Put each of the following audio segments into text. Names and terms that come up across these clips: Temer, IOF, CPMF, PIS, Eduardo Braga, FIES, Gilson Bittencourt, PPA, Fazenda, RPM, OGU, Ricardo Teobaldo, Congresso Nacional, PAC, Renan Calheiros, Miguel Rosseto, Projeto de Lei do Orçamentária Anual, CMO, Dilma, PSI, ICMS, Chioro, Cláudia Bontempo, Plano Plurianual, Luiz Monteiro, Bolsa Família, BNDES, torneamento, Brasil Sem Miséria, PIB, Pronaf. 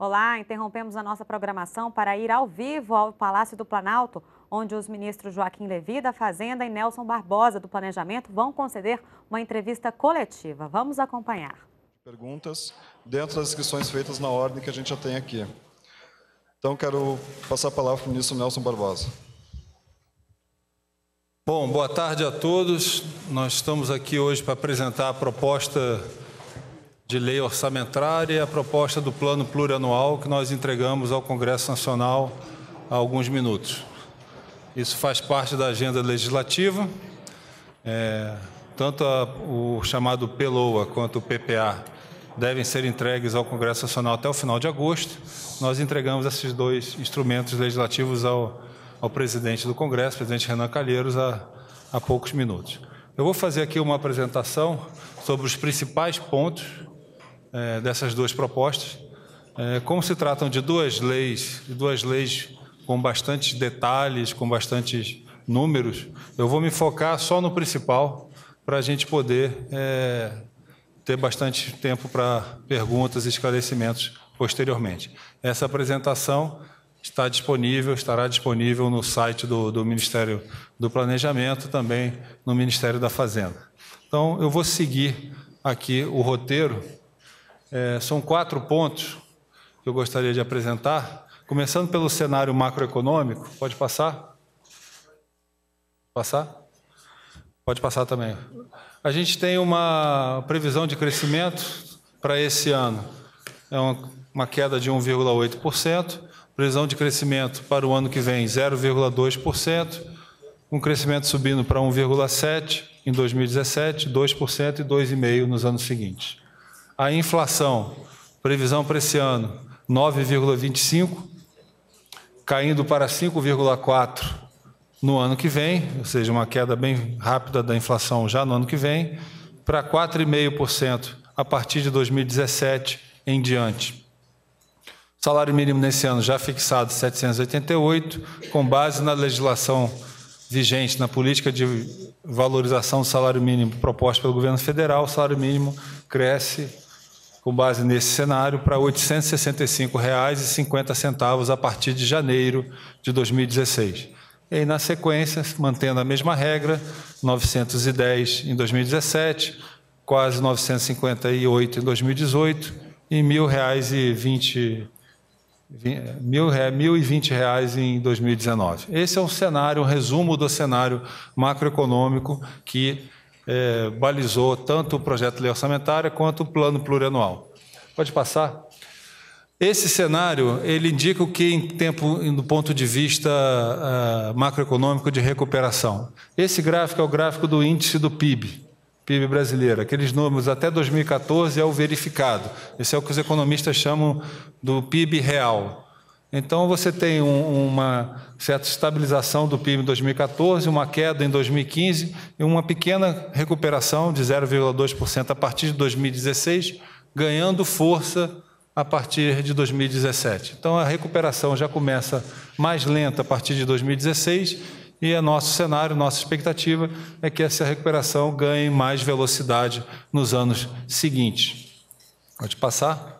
Olá, interrompemos a nossa programação para ir ao vivo ao Palácio do Planalto, onde os ministros Joaquim Levy, da Fazenda, e Nelson Barbosa, do Planejamento, vão conceder uma entrevista coletiva. Vamos acompanhar. Perguntas dentro das inscrições feitas na ordem que a gente já tem aqui. Então, quero passar a palavra para o ministro Nelson Barbosa. Bom, boa tarde a todos. Nós estamos aqui hoje para apresentar a proposta de lei orçamentária e a proposta do plano plurianual que nós entregamos ao Congresso Nacional há alguns minutos. Isso faz parte da agenda legislativa. Tanto o chamado PLOA quanto o PPA devem ser entregues ao Congresso Nacional até o final de agosto. Nós entregamos esses dois instrumentos legislativos ao presidente do Congresso, presidente Renan Calheiros, há poucos minutos. Eu vou fazer aqui uma apresentação sobre os principais pontos dessas duas propostas. Como se tratam de duas leis com bastantes detalhes, com bastantes números, eu vou me focar só no principal para a gente poder ter bastante tempo para perguntas e esclarecimentos posteriormente. Essa apresentação estará disponível no site do Ministério do Planejamento, também no Ministério da Fazenda. Então, eu vou seguir aqui o roteiro. São quatro pontos que eu gostaria de apresentar, começando pelo cenário macroeconômico. Pode passar? Passar? Pode passar também. A gente tem uma previsão de crescimento para esse ano. É uma queda de 1,8%. Previsão de crescimento para o ano que vem, 0,2%, um crescimento subindo para 1,7% em 2017, 2% e 2,5% nos anos seguintes. A inflação, previsão para esse ano, 9,25%, caindo para 5,4% no ano que vem, ou seja, uma queda bem rápida da inflação já no ano que vem, para 4,5% a partir de 2017 em diante. Salário mínimo nesse ano já fixado, 788, com base na legislação vigente, na política de valorização do salário mínimo proposta pelo governo federal, o salário mínimo cresce, com base nesse cenário, para R$ 865,50 a partir de janeiro de 2016. E aí, na sequência, mantendo a mesma regra, 910 em 2017, quase 958 em 2018 e R$ 1.020. R$ 1.020 em 2019. Esse é um cenário, um resumo do cenário macroeconômico que balizou tanto o projeto de lei orçamentária quanto o plano plurianual. Pode passar? Esse cenário, ele indica o que em tempo, do ponto de vista macroeconômico de recuperação. Esse gráfico é o gráfico do índice do PIB brasileiro. Aqueles números até 2014 é o verificado. Esse é o que os economistas chamam do PIB real. Então, você tem uma certa estabilização do PIB em 2014, uma queda em 2015 e uma pequena recuperação de 0,2% a partir de 2016, ganhando força a partir de 2017. Então, a recuperação já começa mais lenta a partir de 2016. E é nosso cenário, nossa expectativa é que essa recuperação ganhe mais velocidade nos anos seguintes. Pode passar?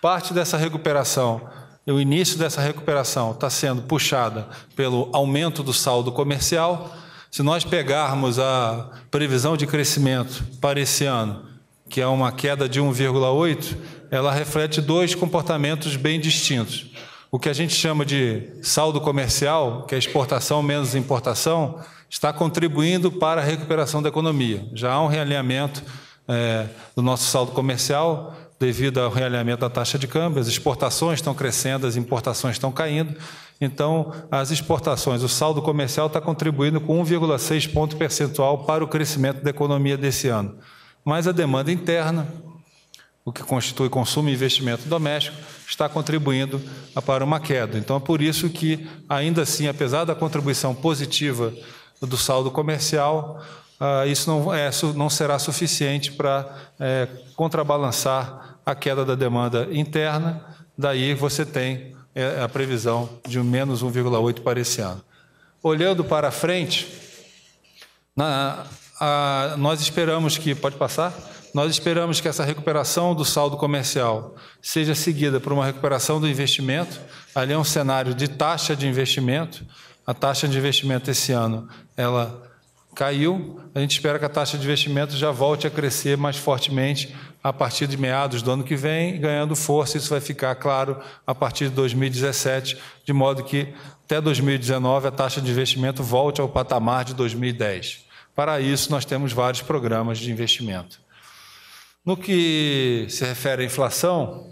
Parte dessa recuperação, o início dessa recuperação está sendo puxada pelo aumento do saldo comercial. Se nós pegarmos a previsão de crescimento para esse ano, que é uma queda de 1,8, ela reflete dois comportamentos bem distintos. O que a gente chama de saldo comercial, que é exportação menos importação, está contribuindo para a recuperação da economia. Já há um realinhamento do nosso saldo comercial devido ao realinhamento da taxa de câmbio. As exportações estão crescendo, as importações estão caindo. Então, as exportações, o saldo comercial está contribuindo com 1,6 ponto percentual para o crescimento da economia desse ano. Mas a demanda interna, o que constitui consumo e investimento doméstico, está contribuindo para uma queda. Então, é por isso que, ainda assim, apesar da contribuição positiva do saldo comercial, isso não será suficiente para contrabalançar a queda da demanda interna. Daí você tem a previsão de menos 1,8 para esse ano. Olhando para frente, nós esperamos que... Pode passar? Nós esperamos que essa recuperação do saldo comercial seja seguida por uma recuperação do investimento. Ali é um cenário de taxa de investimento. A taxa de investimento esse ano, ela caiu. A gente espera que a taxa de investimento já volte a crescer mais fortemente a partir de meados do ano que vem, ganhando força. Isso vai ficar claro a partir de 2017, de modo que até 2019 a taxa de investimento volte ao patamar de 2010. Para isso, nós temos vários programas de investimento. No que se refere à inflação,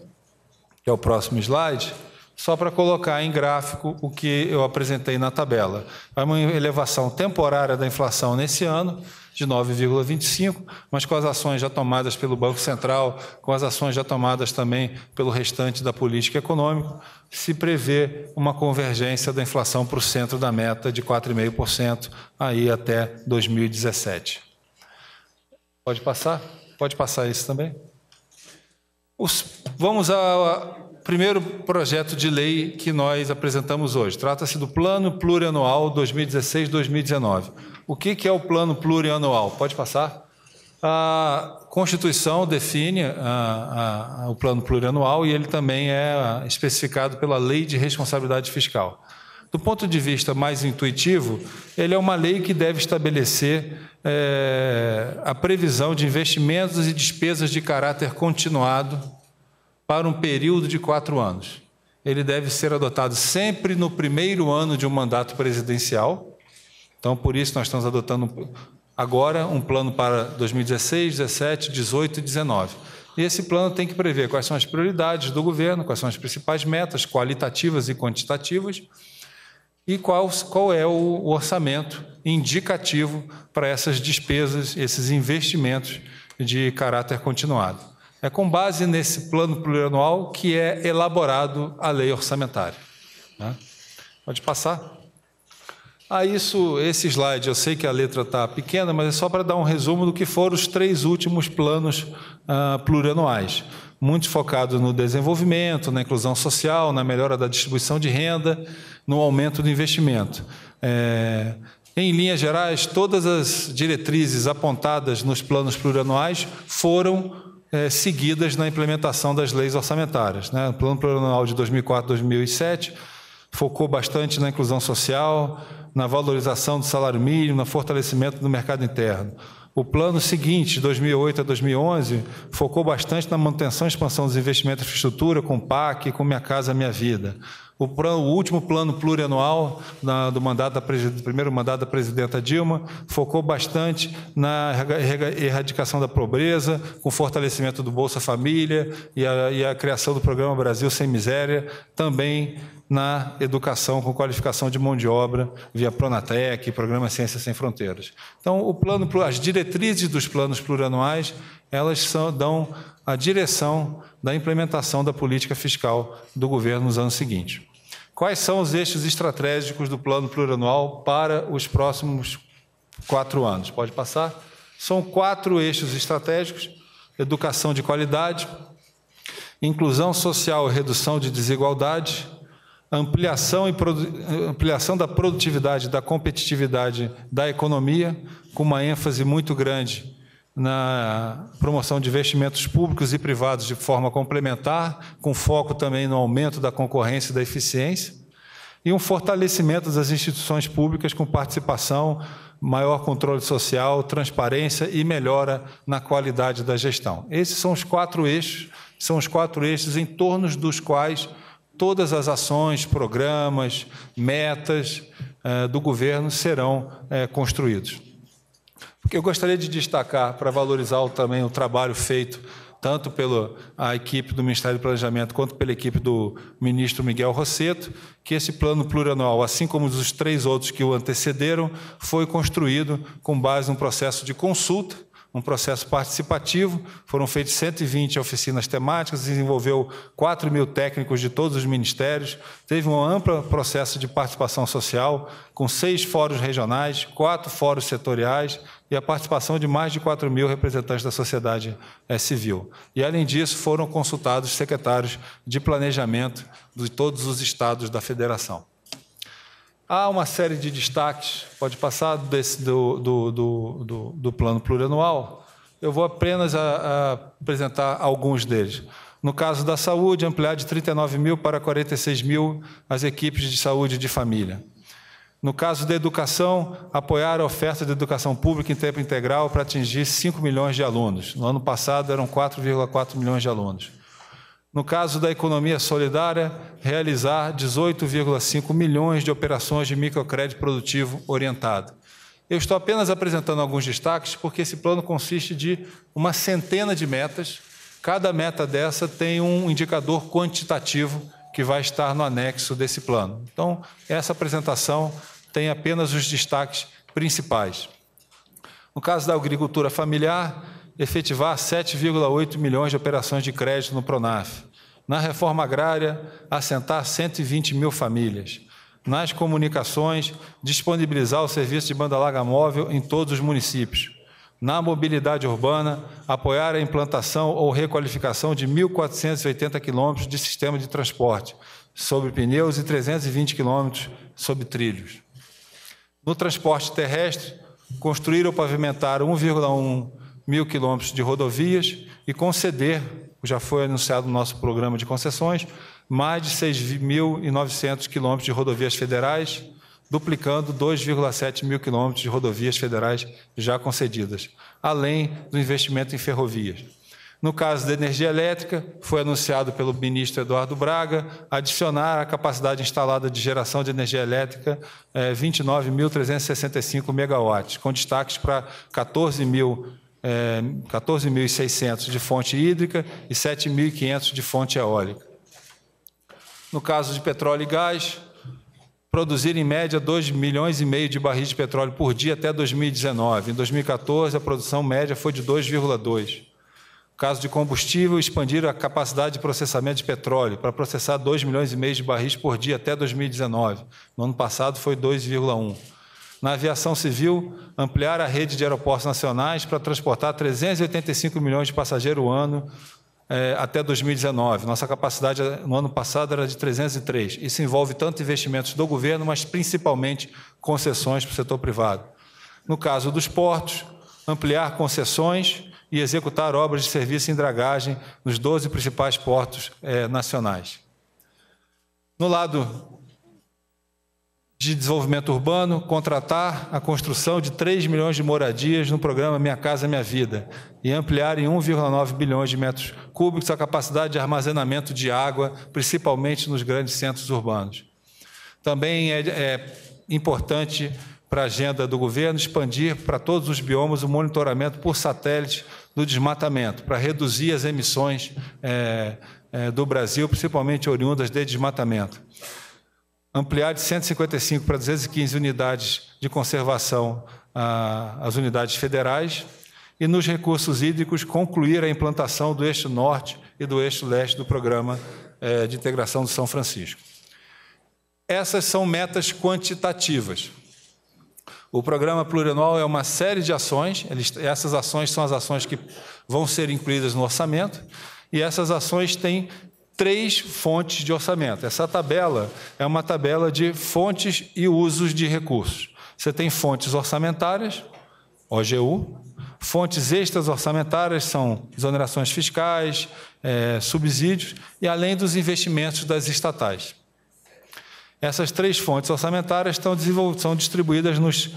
que é o próximo slide, só para colocar em gráfico o que eu apresentei na tabela. Há uma elevação temporária da inflação nesse ano, de 9,25, mas com as ações já tomadas pelo Banco Central, com as ações já tomadas também pelo restante da política econômica, se prevê uma convergência da inflação para o centro da meta de 4,5% aí até 2017. Pode passar? Pode passar isso também. Vamos ao primeiro projeto de lei que nós apresentamos hoje. Trata-se do Plano Plurianual 2016-2019. O que é o Plano Plurianual? Pode passar. A Constituição define o Plano Plurianual e ele também é especificado pela Lei de Responsabilidade Fiscal. Do ponto de vista mais intuitivo, ele é uma lei que deve estabelecer a previsão de investimentos e despesas de caráter continuado para um período de 4 anos. Ele deve ser adotado sempre no primeiro ano de um mandato presidencial. Então, por isso, nós estamos adotando agora um plano para 2016, 17, 18 e 19. E esse plano tem que prever quais são as prioridades do governo, quais são as principais metas qualitativas e quantitativas, e qual é o orçamento indicativo para essas despesas, esses investimentos de caráter continuado. É com base nesse plano plurianual que é elaborado a lei orçamentária, né? Pode passar. Esse slide, eu sei que a letra está pequena, mas é só para dar um resumo do que foram os 3 últimos planos plurianuais. Muito focado no desenvolvimento, na inclusão social, na melhora da distribuição de renda, no aumento do investimento. Em linhas gerais, todas as diretrizes apontadas nos planos plurianuais foram seguidas na implementação das leis orçamentárias, né? O Plano Plurianual de 2004-2007 focou bastante na inclusão social, na valorização do salário mínimo, no fortalecimento do mercado interno. O plano seguinte, 2008 a 2011, focou bastante na manutenção e expansão dos investimentos em infraestrutura, com PAC, com Minha Casa Minha Vida. O último plano plurianual do primeiro mandato da presidenta Dilma focou bastante na erradicação da pobreza, com fortalecimento do Bolsa Família e a criação do programa Brasil Sem Miséria, também na educação com qualificação de mão de obra via Pronatec, programa Ciência Sem Fronteiras. Então, as diretrizes dos planos plurianuais, elas dão a direção da implementação da política fiscal do governo nos anos seguintes. Quais são os eixos estratégicos do plano plurianual para os próximos 4 anos? Pode passar. São 4 eixos estratégicos: educação de qualidade, inclusão social e redução de desigualdade, ampliação da produtividade, da competitividade da economia, com uma ênfase muito grande na promoção de investimentos públicos e privados de forma complementar, com foco também no aumento da concorrência e da eficiência, e um fortalecimento das instituições públicas com participação, maior controle social, transparência e melhora na qualidade da gestão. Esses são os 4 eixos, são os 4 eixos em torno dos quais todas as ações, programas, metas do governo serão construídos. Eu gostaria de destacar, para valorizar também o trabalho feito tanto pela equipe do Ministério do Planejamento quanto pela equipe do ministro Miguel Rosseto, que esse plano plurianual, assim como os 3 outros que o antecederam, foi construído com base num processo de consulta, um processo participativo. Foram feitas 120 oficinas temáticas, desenvolveu 4.000 técnicos de todos os ministérios, teve um amplo processo de participação social, com 6 fóruns regionais, 4 fóruns setoriais e a participação de mais de 4.000 representantes da sociedade civil. E, além disso, foram consultados secretários de planejamento de todos os estados da federação. Há uma série de destaques, pode passar, do plano plurianual. Eu vou apenas apresentar alguns deles. No caso da saúde, ampliar de 39 mil para 46 mil as equipes de saúde de família. No caso da educação, apoiar a oferta de educação pública em tempo integral para atingir 5 milhões de alunos. No ano passado eram 4,4 milhões de alunos. No caso da economia solidária, realizar 18,5 milhões de operações de microcrédito produtivo orientado. Eu estou apenas apresentando alguns destaques porque esse plano consiste de uma centena de metas. Cada meta dessa tem um indicador quantitativo que vai estar no anexo desse plano. Então, essa apresentação tem apenas os destaques principais. No caso da agricultura familiar, efetivar 7,8 milhões de operações de crédito no Pronaf. Na reforma agrária, assentar 120 mil famílias. Nas comunicações, disponibilizar o serviço de banda larga móvel em todos os municípios. Na mobilidade urbana, apoiar a implantação ou requalificação de 1.480 quilômetros de sistema de transporte sobre pneus e 320 quilômetros sobre trilhos. No transporte terrestre, construir ou pavimentar 1,1 mil quilômetros de rodovias e conceder, já foi anunciado no nosso programa de concessões, mais de 6.900 quilômetros de rodovias federais, duplicando 2,7 mil quilômetros de rodovias federais já concedidas, além do investimento em ferrovias. No caso da energia elétrica, foi anunciado pelo ministro Eduardo Braga adicionar à capacidade instalada de geração de energia elétrica 29.365 megawatts, com destaques para 14.600 de fonte hídrica e 7.500 de fonte eólica. No caso de petróleo e gás, produzir em média 2,5 milhões de barris de petróleo por dia até 2019. Em 2014, a produção média foi de 2,2. No caso de combustível, expandir a capacidade de processamento de petróleo para processar 2,5 milhões de barris por dia até 2019. No ano passado foi 2,1. Na aviação civil, ampliar a rede de aeroportos nacionais para transportar 385 milhões de passageiros ao ano até 2019. Nossa capacidade no ano passado era de 303. Isso envolve tanto investimentos do governo, mas principalmente concessões para o setor privado. No caso dos portos, ampliar concessões e executar obras de serviço em dragagem nos 12 principais portos nacionais. No lado de desenvolvimento urbano, contratar a construção de 3 milhões de moradias no programa Minha Casa Minha Vida e ampliar em 1,9 bilhões de metros cúbicos a capacidade de armazenamento de água, principalmente nos grandes centros urbanos. Também é importante para a agenda do governo expandir para todos os biomas o monitoramento por satélite do desmatamento, para reduzir as emissões do Brasil, principalmente oriundas de desmatamento. Ampliar de 155 para 215 unidades de conservação às unidades federais e, nos recursos hídricos, concluir a implantação do eixo norte e do eixo leste do Programa de Integração do São Francisco. Essas são metas quantitativas. O Programa Plurianual é uma série de ações, essas ações são as ações que vão ser incluídas no orçamento, e essas ações têm 3 fontes de orçamento. Essa tabela é uma tabela de fontes e usos de recursos. Você tem fontes orçamentárias, OGU, fontes extras orçamentárias, são exonerações fiscais, subsídios, e além dos investimentos das estatais. Essas 3 fontes orçamentárias são distribuídas nos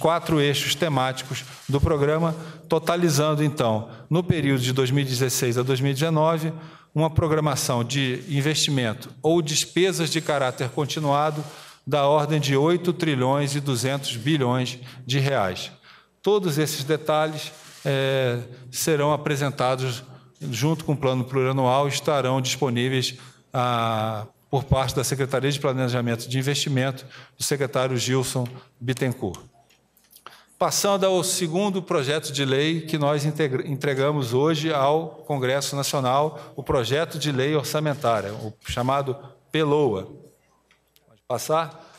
4 eixos temáticos do programa, totalizando, então, no período de 2016 a 2019, uma programação de investimento ou despesas de caráter continuado da ordem de 8 trilhões e 200 bilhões de reais. Todos esses detalhes serão apresentados junto com o plano plurianual e estarão disponíveis por parte da Secretaria de Planejamento de Investimento, do secretário Gilson Bittencourt. Passando ao segundo projeto de lei que nós entregamos hoje ao Congresso Nacional, o projeto de lei orçamentária, o chamado PLOA. Pode passar?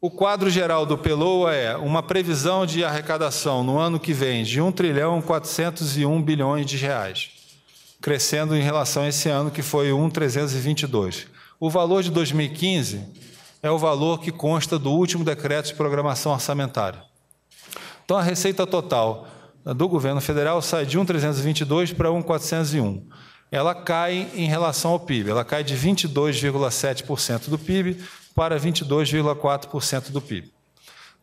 O quadro geral do PLOA é uma previsão de arrecadação no ano que vem de 1 trilhão 401 bilhões de reais, crescendo em relação a esse ano que foi 1.322. O valor de 2015 é o valor que consta do último decreto de programação orçamentária. Então, a receita total do governo federal sai de 1.322 para 1.401. Ela cai em relação ao PIB, ela cai de 22,7% do PIB para 22,4% do PIB.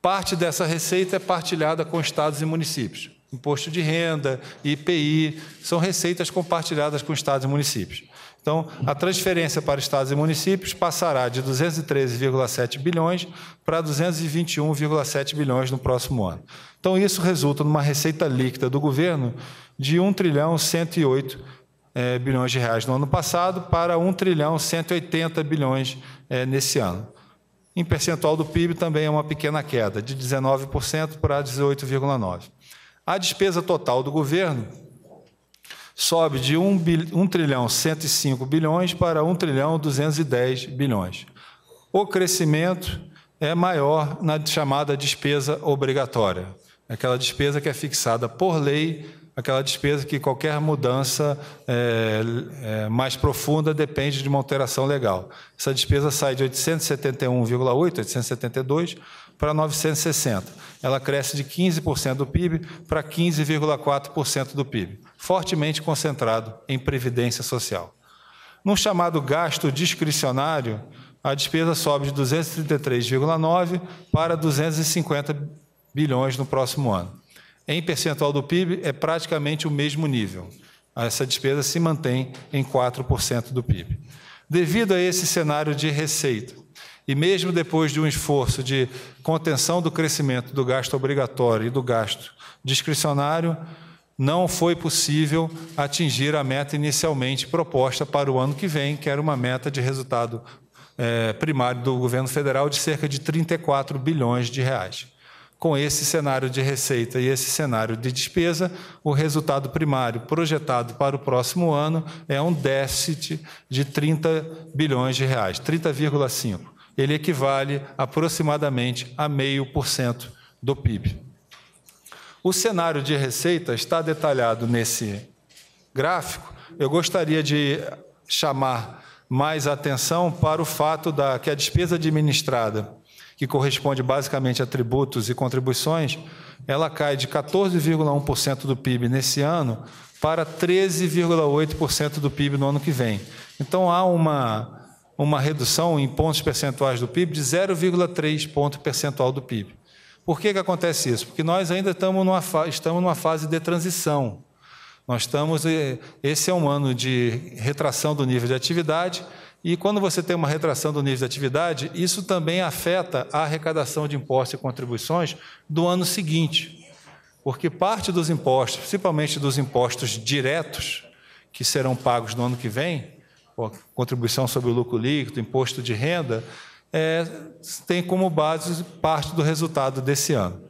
Parte dessa receita é partilhada com estados e municípios. Imposto de renda, IPI, são receitas compartilhadas com estados e municípios. Então, a transferência para estados e municípios passará de 213,7 bilhões para 221,7 bilhões no próximo ano. Então, isso resulta numa receita líquida do governo de 1.108 bilhões de reais no ano passado para 1.180 bilhões nesse ano. Em percentual do PIB também é uma pequena queda, de 19% para 18,9%. A despesa total do governo sobe de 1.105 bilhões para 1.210 bilhões. O crescimento é maior na chamada despesa obrigatória, aquela despesa que é fixada por lei, aquela despesa que qualquer mudança mais profunda depende de uma alteração legal. Essa despesa sai de 871,8, 872, para 960. Ela cresce de 15% do PIB para 15,4% do PIB, fortemente concentrado em previdência social. No chamado gasto discricionário, a despesa sobe de 233,9 para 250 bilhões no próximo ano. Em percentual do PIB, é praticamente o mesmo nível. Essa despesa se mantém em 4% do PIB. Devido a esse cenário de receita, e mesmo depois de um esforço de contenção do crescimento do gasto obrigatório e do gasto discricionário, não foi possível atingir a meta inicialmente proposta para o ano que vem, que era uma meta de resultado primário do governo federal de cerca de 34 bilhões de reais. Com esse cenário de receita e esse cenário de despesa, o resultado primário projetado para o próximo ano é um déficit de 30 bilhões de reais, 30,5. Ele equivale aproximadamente a 0,5% do PIB. O cenário de receita está detalhado nesse gráfico. Eu gostaria de chamar mais atenção para o fato que a despesa administrada, que corresponde basicamente a tributos e contribuições, ela cai de 14,1% do PIB nesse ano para 13,8% do PIB no ano que vem. Então, há uma redução em pontos percentuais do PIB de 0,3 ponto percentual do PIB. Por que acontece isso? Porque nós ainda estamos numa fase de transição. Esse é um ano de retração do nível de atividade, e quando você tem uma retração do nível de atividade, isso também afeta a arrecadação de impostos e contribuições do ano seguinte. Porque parte dos impostos, principalmente dos impostos diretos, que serão pagos no ano que vem, contribuição sobre o lucro líquido, imposto de renda, tem como base parte do resultado desse ano.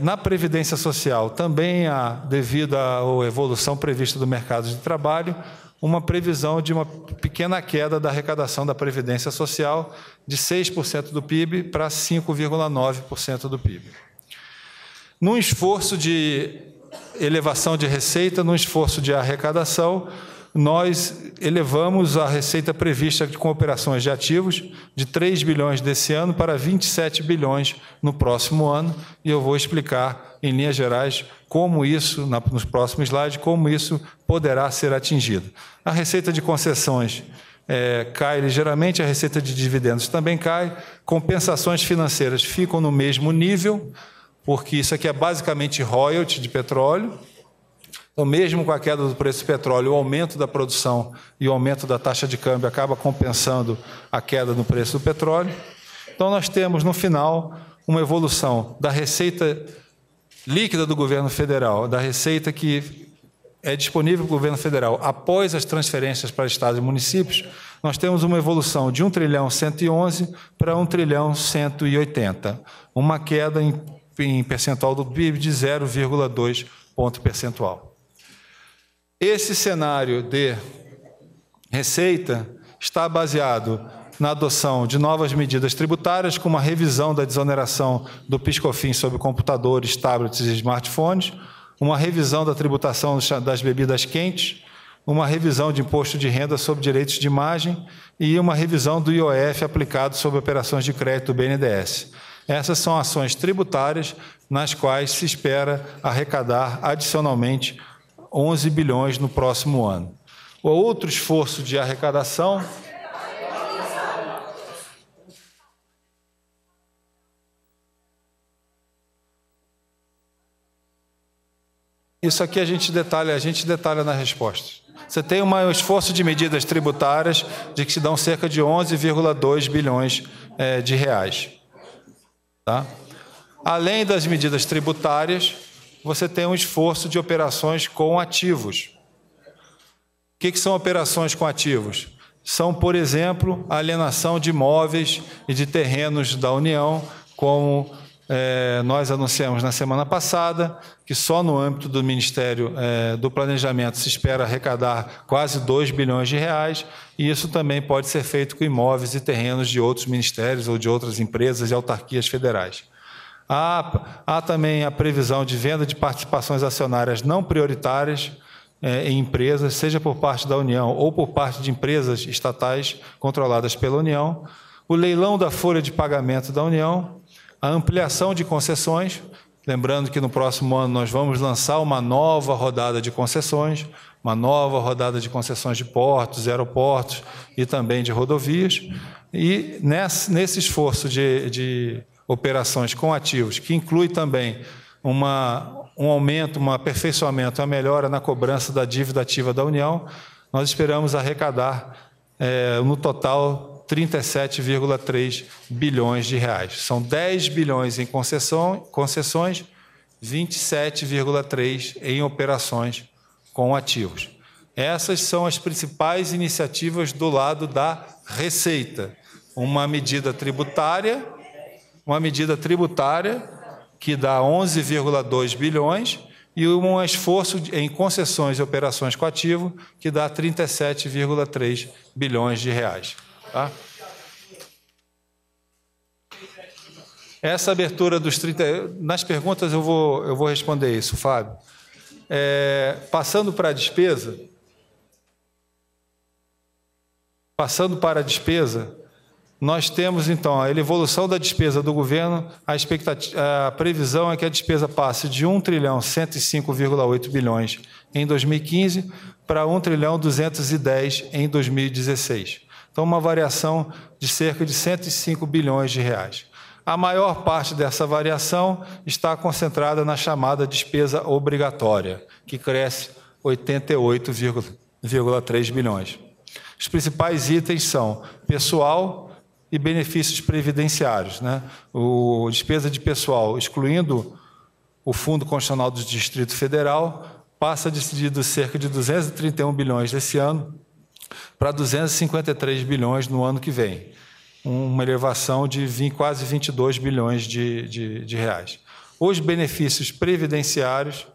Na Previdência Social, também há, devido à evolução prevista do mercado de trabalho, uma previsão de uma pequena queda da arrecadação da Previdência Social de 6% do PIB para 5,9% do PIB. Num esforço de elevação de receita, num esforço de arrecadação, nós elevamos a receita prevista com operações de ativos de 3 bilhões desse ano para 27 bilhões no próximo ano, e eu vou explicar em linhas gerais como isso, nos próximos slides, como isso poderá ser atingido. A receita de concessões cai ligeiramente, a receita de dividendos também cai, compensações financeiras ficam no mesmo nível, porque isso aqui é basicamente royalty de petróleo. Então, mesmo com a queda do preço do petróleo, o aumento da produção e o aumento da taxa de câmbio acaba compensando a queda no preço do petróleo. Então, nós temos, no final, uma evolução da receita líquida do governo federal, da receita que é disponível para o governo federal após as transferências para estados e municípios, nós temos uma evolução de 1.111 para 1.180, uma queda em percentual do PIB de 0,2 ponto percentual. Esse cenário de receita está baseado na adoção de novas medidas tributárias, com uma revisão da desoneração do PIS-COFINS sobre computadores, tablets e smartphones, uma revisão da tributação das bebidas quentes, uma revisão de imposto de renda sobre direitos de imagem e uma revisão do IOF aplicado sobre operações de crédito do BNDES. Essas são ações tributárias nas quais se espera arrecadar adicionalmente 11 bilhões no próximo ano. O outro esforço de arrecadação... Isso aqui a gente detalha na resposta. Você tem um esforço de medidas tributárias de que se dão cerca de 11,2 bilhões de reais. Tá? Além das medidas tributárias, você tem um esforço de operações com ativos. O que são operações com ativos? São, por exemplo, a alienação de imóveis e de terrenos da União, como... nós anunciamos na semana passada que só no âmbito do Ministério do Planejamento se espera arrecadar quase 2 bilhões de reais, e isso também pode ser feito com imóveis e terrenos de outros ministérios ou de outras empresas e autarquias federais. Há também a previsão de venda de participações acionárias não prioritárias em empresas, seja por parte da União ou por parte de empresas estatais controladas pela União, o leilão da folha de pagamento da União, a ampliação de concessões, lembrando que no próximo ano nós vamos lançar uma nova rodada de concessões de portos, aeroportos e também de rodovias, e nesse esforço de operações com ativos, que inclui também um aumento, um aperfeiçoamento, uma melhora na cobrança da dívida ativa da União, nós esperamos arrecadar no total 37,3 bilhões de reais. São 10 bilhões em concessões, 27,3 em operações com ativos. Essas são as principais iniciativas do lado da receita. Uma medida tributária que dá 11,2 bilhões e um esforço em concessões e operações com ativo que dá 37,3 bilhões de reais. Tá? Essa abertura dos 30... Nas perguntas eu vou responder isso, Fábio. Passando para a despesa, nós temos, então, a evolução da despesa do governo. A previsão é que a despesa passe de 1 trilhão 105,8 bilhões em 2015 para 1 trilhão 210 em 2016. Então, uma variação de cerca de 105 bilhões de reais. A maior parte dessa variação está concentrada na chamada despesa obrigatória, que cresce 88,3 bilhões. Os principais itens são pessoal e benefícios previdenciários, né? A despesa de pessoal, excluindo o Fundo Constitucional do Distrito Federal, passa de cerca de 231 bilhões desse ano para 253 bilhões no ano que vem, uma elevação de quase 22 bilhões de reais. Os benefícios previdenciários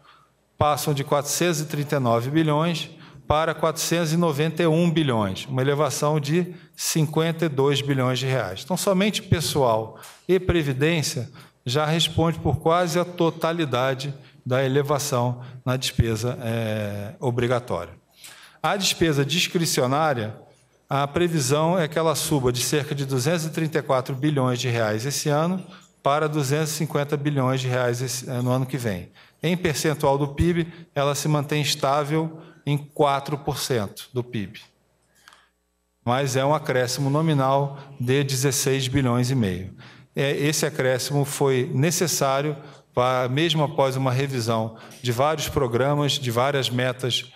passam de 439 bilhões para 491 bilhões, uma elevação de 52 bilhões de reais. Então, somente pessoal e previdência já responde por quase a totalidade da elevação na despesa obrigatória. A despesa discricionária, a previsão é que ela suba de cerca de 234 bilhões de reais esse ano para 250 bilhões de reais no ano que vem. Em percentual do PIB, ela se mantém estável em 4% do PIB, mas é um acréscimo nominal de 16 bilhões e meio. Esse acréscimo foi necessário, mesmo após uma revisão de vários programas, de várias metas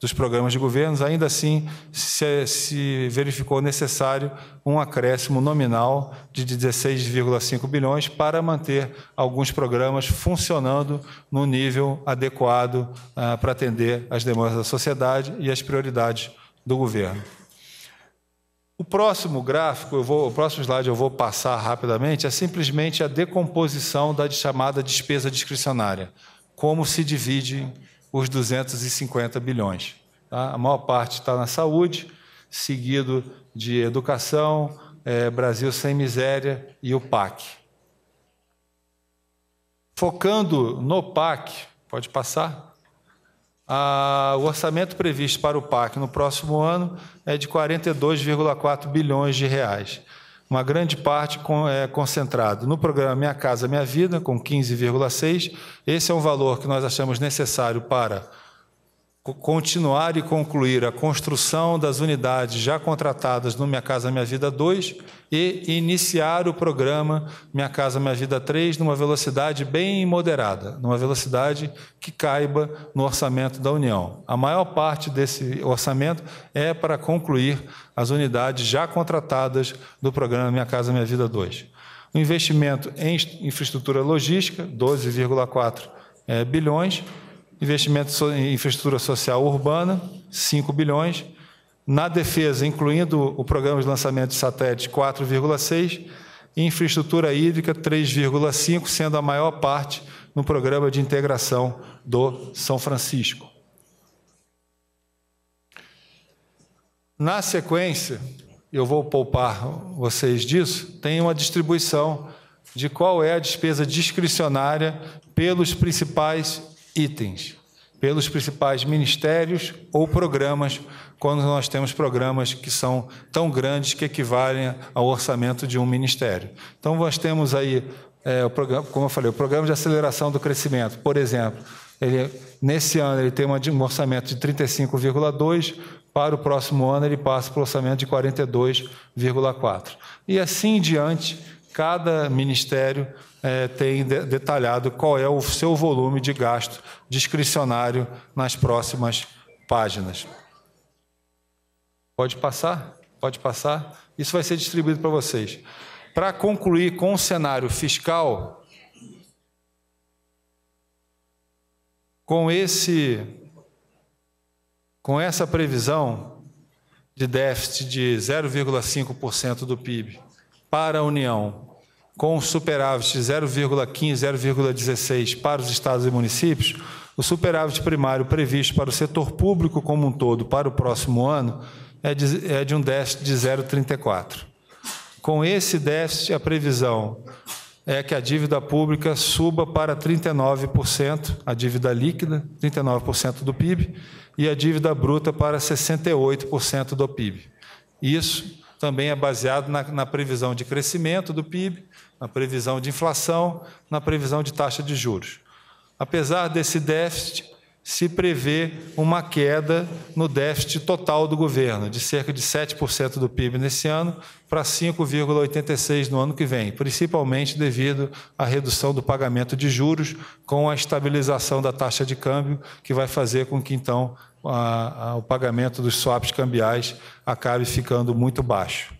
dos programas de governos, ainda assim se verificou necessário um acréscimo nominal de 16,5 bilhões para manter alguns programas funcionando no nível adequado para atender as demandas da sociedade e as prioridades do governo. O próximo slide eu vou passar rapidamente, é simplesmente a decomposição da chamada despesa discricionária, como se divide os 250 bilhões. Tá? A maior parte está na saúde, seguido de educação, Brasil Sem Miséria e o PAC. Focando no PAC, pode passar? O orçamento previsto para o PAC no próximo ano é de 42,4 bilhões de reais. uma grande parte concentrado no programa Minha Casa Minha Vida, com 15,6. Esse é um valor que nós achamos necessário para continuar e concluir a construção das unidades já contratadas no Minha Casa Minha Vida 2 e iniciar o programa Minha Casa Minha Vida 3 numa velocidade bem moderada, numa velocidade que caiba no orçamento da União. A maior parte desse orçamento é para concluir as unidades já contratadas do programa Minha Casa Minha Vida 2. O investimento em infraestrutura logística, 12,4 bilhões, investimento em infraestrutura social urbana, 5 bilhões. Na defesa, incluindo o programa de lançamento de satélites, 4,6. Infraestrutura hídrica, 3,5, sendo a maior parte no programa de integração do São Francisco. Na sequência, eu vou poupar vocês disso, tem uma distribuição de qual é a despesa discricionária pelos principais itens, pelos principais ministérios ou programas, quando nós temos programas que são tão grandes que equivalem ao orçamento de um ministério. Então, nós temos aí, o programa, como eu falei, o Programa de Aceleração do Crescimento, por exemplo. Nesse ano ele tem um orçamento de 35,2, para o próximo ano ele passa para o orçamento de 42,4. E assim em diante, cada ministério tem detalhado qual é o seu volume de gasto discricionário nas próximas páginas. Pode passar? Pode passar? Isso vai ser distribuído para vocês. Para concluir com o cenário fiscal, com essa previsão de déficit de 0,5% do PIB para a União, com superávit de 0,15, 0,16 para os estados e municípios, o superávit primário previsto para o setor público como um todo para o próximo ano é de um déficit de 0,34. Com esse déficit, a previsão é que a dívida pública suba para 39%, a dívida líquida, 39% do PIB, e a dívida bruta para 68% do PIB. Isso também é baseado na previsão de crescimento do PIB, na previsão de inflação, na previsão de taxa de juros. Apesar desse déficit, se prevê uma queda no déficit total do governo, de cerca de 7% do PIB nesse ano para 5,86% no ano que vem, principalmente devido à redução do pagamento de juros com a estabilização da taxa de câmbio, que vai fazer com que, então, o pagamento dos swaps cambiais acabe ficando muito baixo.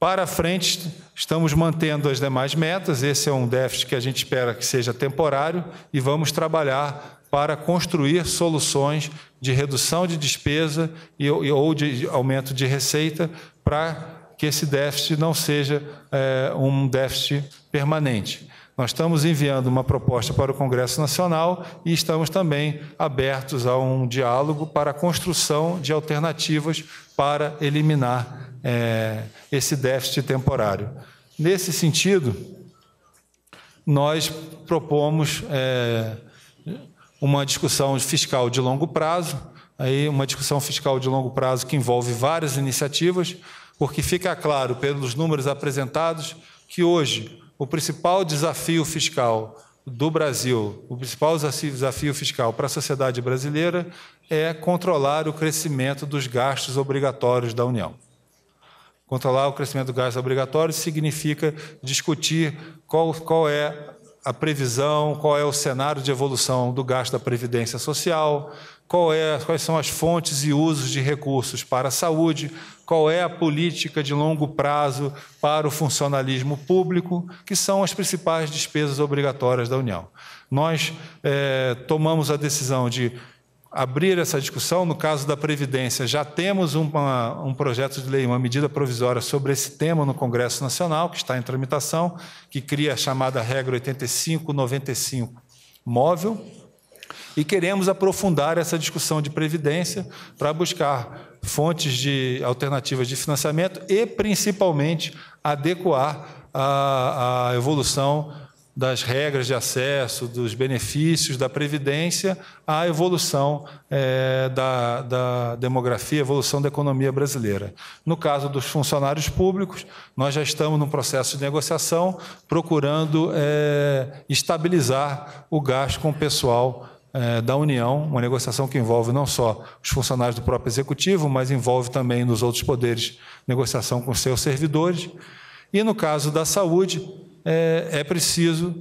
Para frente, estamos mantendo as demais metas, esse é um déficit que a gente espera que seja temporário e vamos trabalhar para construir soluções de redução de despesa ou de aumento de receita para que esse déficit não seja um déficit permanente. Nós estamos enviando uma proposta para o Congresso Nacional e estamos também abertos a um diálogo para a construção de alternativas para eliminar esse déficit temporário. Nesse sentido, nós propomos uma discussão fiscal de longo prazo, uma discussão fiscal de longo prazo que envolve várias iniciativas, porque fica claro pelos números apresentados que hoje o principal desafio fiscal do Brasil, o principal desafio fiscal para a sociedade brasileira é controlar o crescimento dos gastos obrigatórios da União. Controlar o crescimento dos gastos obrigatórios significa discutir qual é a previsão, qual é o cenário de evolução do gasto da Previdência Social, quais são as fontes e usos de recursos para a saúde, qual é a política de longo prazo para o funcionalismo público, que são as principais despesas obrigatórias da União. Nós tomamos a decisão de abrir essa discussão. No caso da Previdência, já temos um projeto de lei, uma medida provisória sobre esse tema no Congresso Nacional, que está em tramitação, que cria a chamada regra 85/95 móvel, e queremos aprofundar essa discussão de Previdência para buscar fontes de alternativas de financiamento e, principalmente, adequar a evolução das regras de acesso, dos benefícios, da previdência, à evolução da demografia, evolução da economia brasileira. No caso dos funcionários públicos, nós já estamos num processo de negociação procurando estabilizar o gasto com o pessoal da União, uma negociação que envolve não só os funcionários do próprio Executivo, mas envolve também nos outros poderes, negociação com seus servidores. E no caso da saúde, é preciso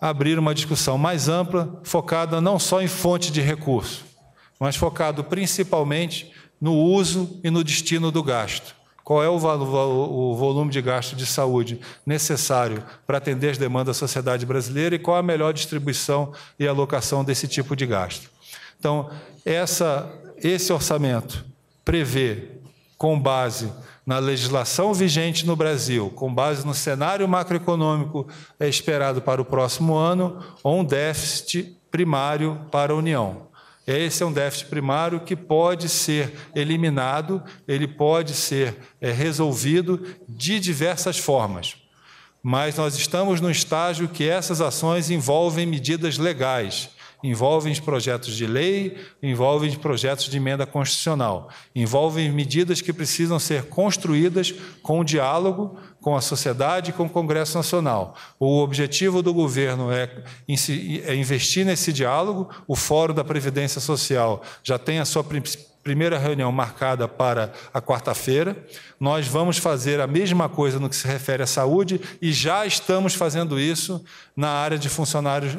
abrir uma discussão mais ampla, focada não só em fonte de recurso, mas focado principalmente no uso e no destino do gasto. Qual é o volume de gasto de saúde necessário para atender as demandas da sociedade brasileira e qual a melhor distribuição e alocação desse tipo de gasto? Então, esse orçamento prevê, com base na legislação vigente no Brasil, com base no cenário macroeconômico esperado para o próximo ano, ou um déficit primário para a União. Esse é um déficit primário que pode ser eliminado, ele pode ser resolvido de diversas formas. Mas nós estamos num estágio que essas ações envolvem medidas legais, envolvem projetos de lei, envolvem projetos de emenda constitucional, envolvem medidas que precisam ser construídas com o diálogo, com a sociedade e com o Congresso Nacional. O objetivo do governo é investir nesse diálogo. O Fórum da Previdência Social já tem a sua primeira reunião marcada para a quarta-feira. Nós vamos fazer a mesma coisa no que se refere à saúde e já estamos fazendo isso na área de funcionários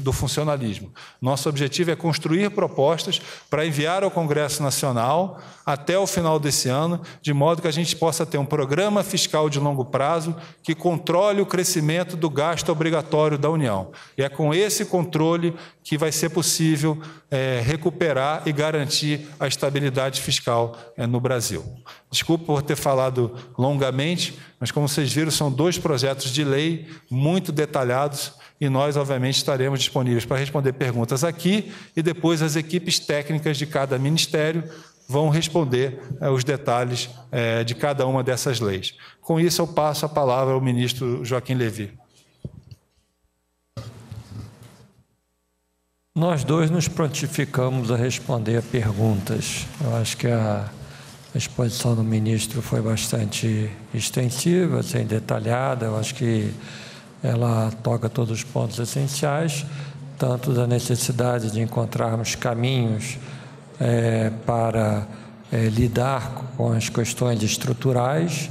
do funcionalismo. Nosso objetivo é construir propostas para enviar ao Congresso Nacional até o final desse ano, de modo que a gente possa ter um programa fiscal de longo prazo que controle o crescimento do gasto obrigatório da União. E é com esse controle que vai ser possível recuperar e garantir a estabilidade fiscal no Brasil. Desculpa por ter falado longamente, mas como vocês viram, são dois projetos de lei muito detalhados e nós, obviamente, estaremos disponíveis para responder perguntas aqui e depois as equipes técnicas de cada ministério vão responder os detalhes de cada uma dessas leis. Com isso, eu passo a palavra ao ministro Joaquim Levy. Nós dois nos prontificamos a responder a perguntas. Eu acho que a exposição do ministro foi bastante extensiva, assim, detalhada. Eu acho que ela toca todos os pontos essenciais, tanto da necessidade de encontrarmos caminhos para lidar com as questões estruturais,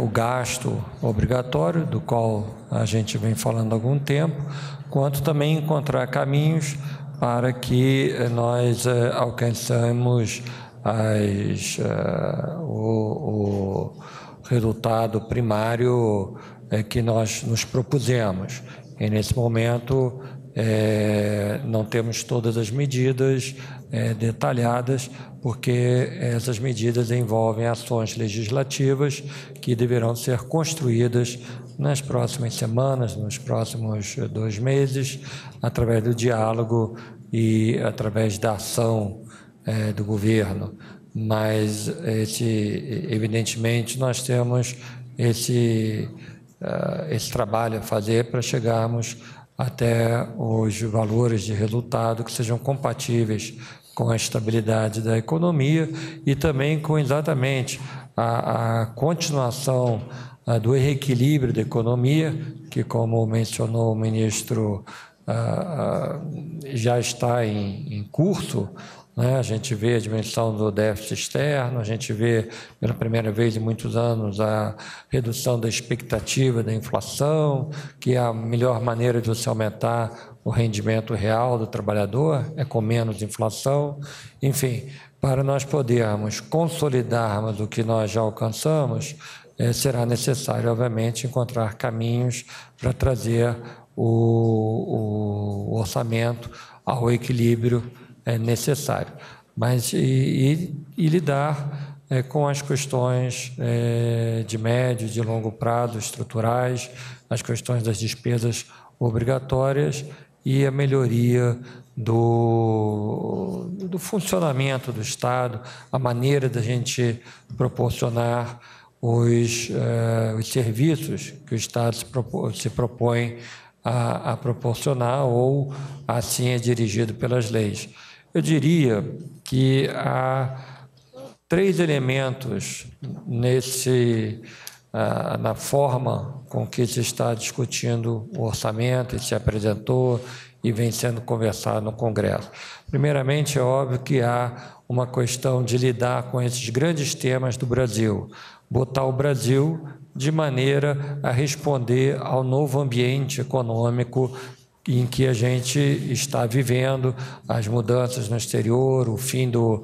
o gasto obrigatório, do qual a gente vem falando há algum tempo, quanto também encontrar caminhos para que nós alcançamos o resultado primário que nós nos propusemos. E nesse momento não temos todas as medidas detalhadas, porque essas medidas envolvem ações legislativas que deverão ser construídas nas próximas semanas, nos próximos 2 meses, através do diálogo e através da ação do governo. Mas, evidentemente, nós temos esse trabalho a fazer para chegarmos até os valores de resultado que sejam compatíveis com a estabilidade da economia e também com exatamente a continuação do reequilíbrio da economia, que, como mencionou o ministro, já está em curso, né? A gente vê a dimensão do déficit externo, a gente vê, pela primeira vez em muitos anos, a redução da expectativa da inflação, que é a melhor maneira de você aumentar o rendimento real do trabalhador, é com menos inflação. Enfim, para nós podermos consolidarmos o que nós já alcançamos, será necessário, obviamente, encontrar caminhos para trazer o orçamento ao equilíbrio necessário, mas e lidar com as questões de médio, de longo prazo, estruturais, as questões das despesas obrigatórias e a melhoria do funcionamento do Estado, a maneira da gente proporcionar os serviços que o Estado se propõe a proporcionar ou assim é dirigido pelas leis. Eu diria que há três elementos na forma com que se está discutindo o orçamento e se apresentou e vem sendo conversado no Congresso. Primeiramente, é óbvio que há uma questão de lidar com esses grandes temas do Brasil, botar o Brasil de maneira a responder ao novo ambiente econômico em que a gente está vivendo, as mudanças no exterior, o fim do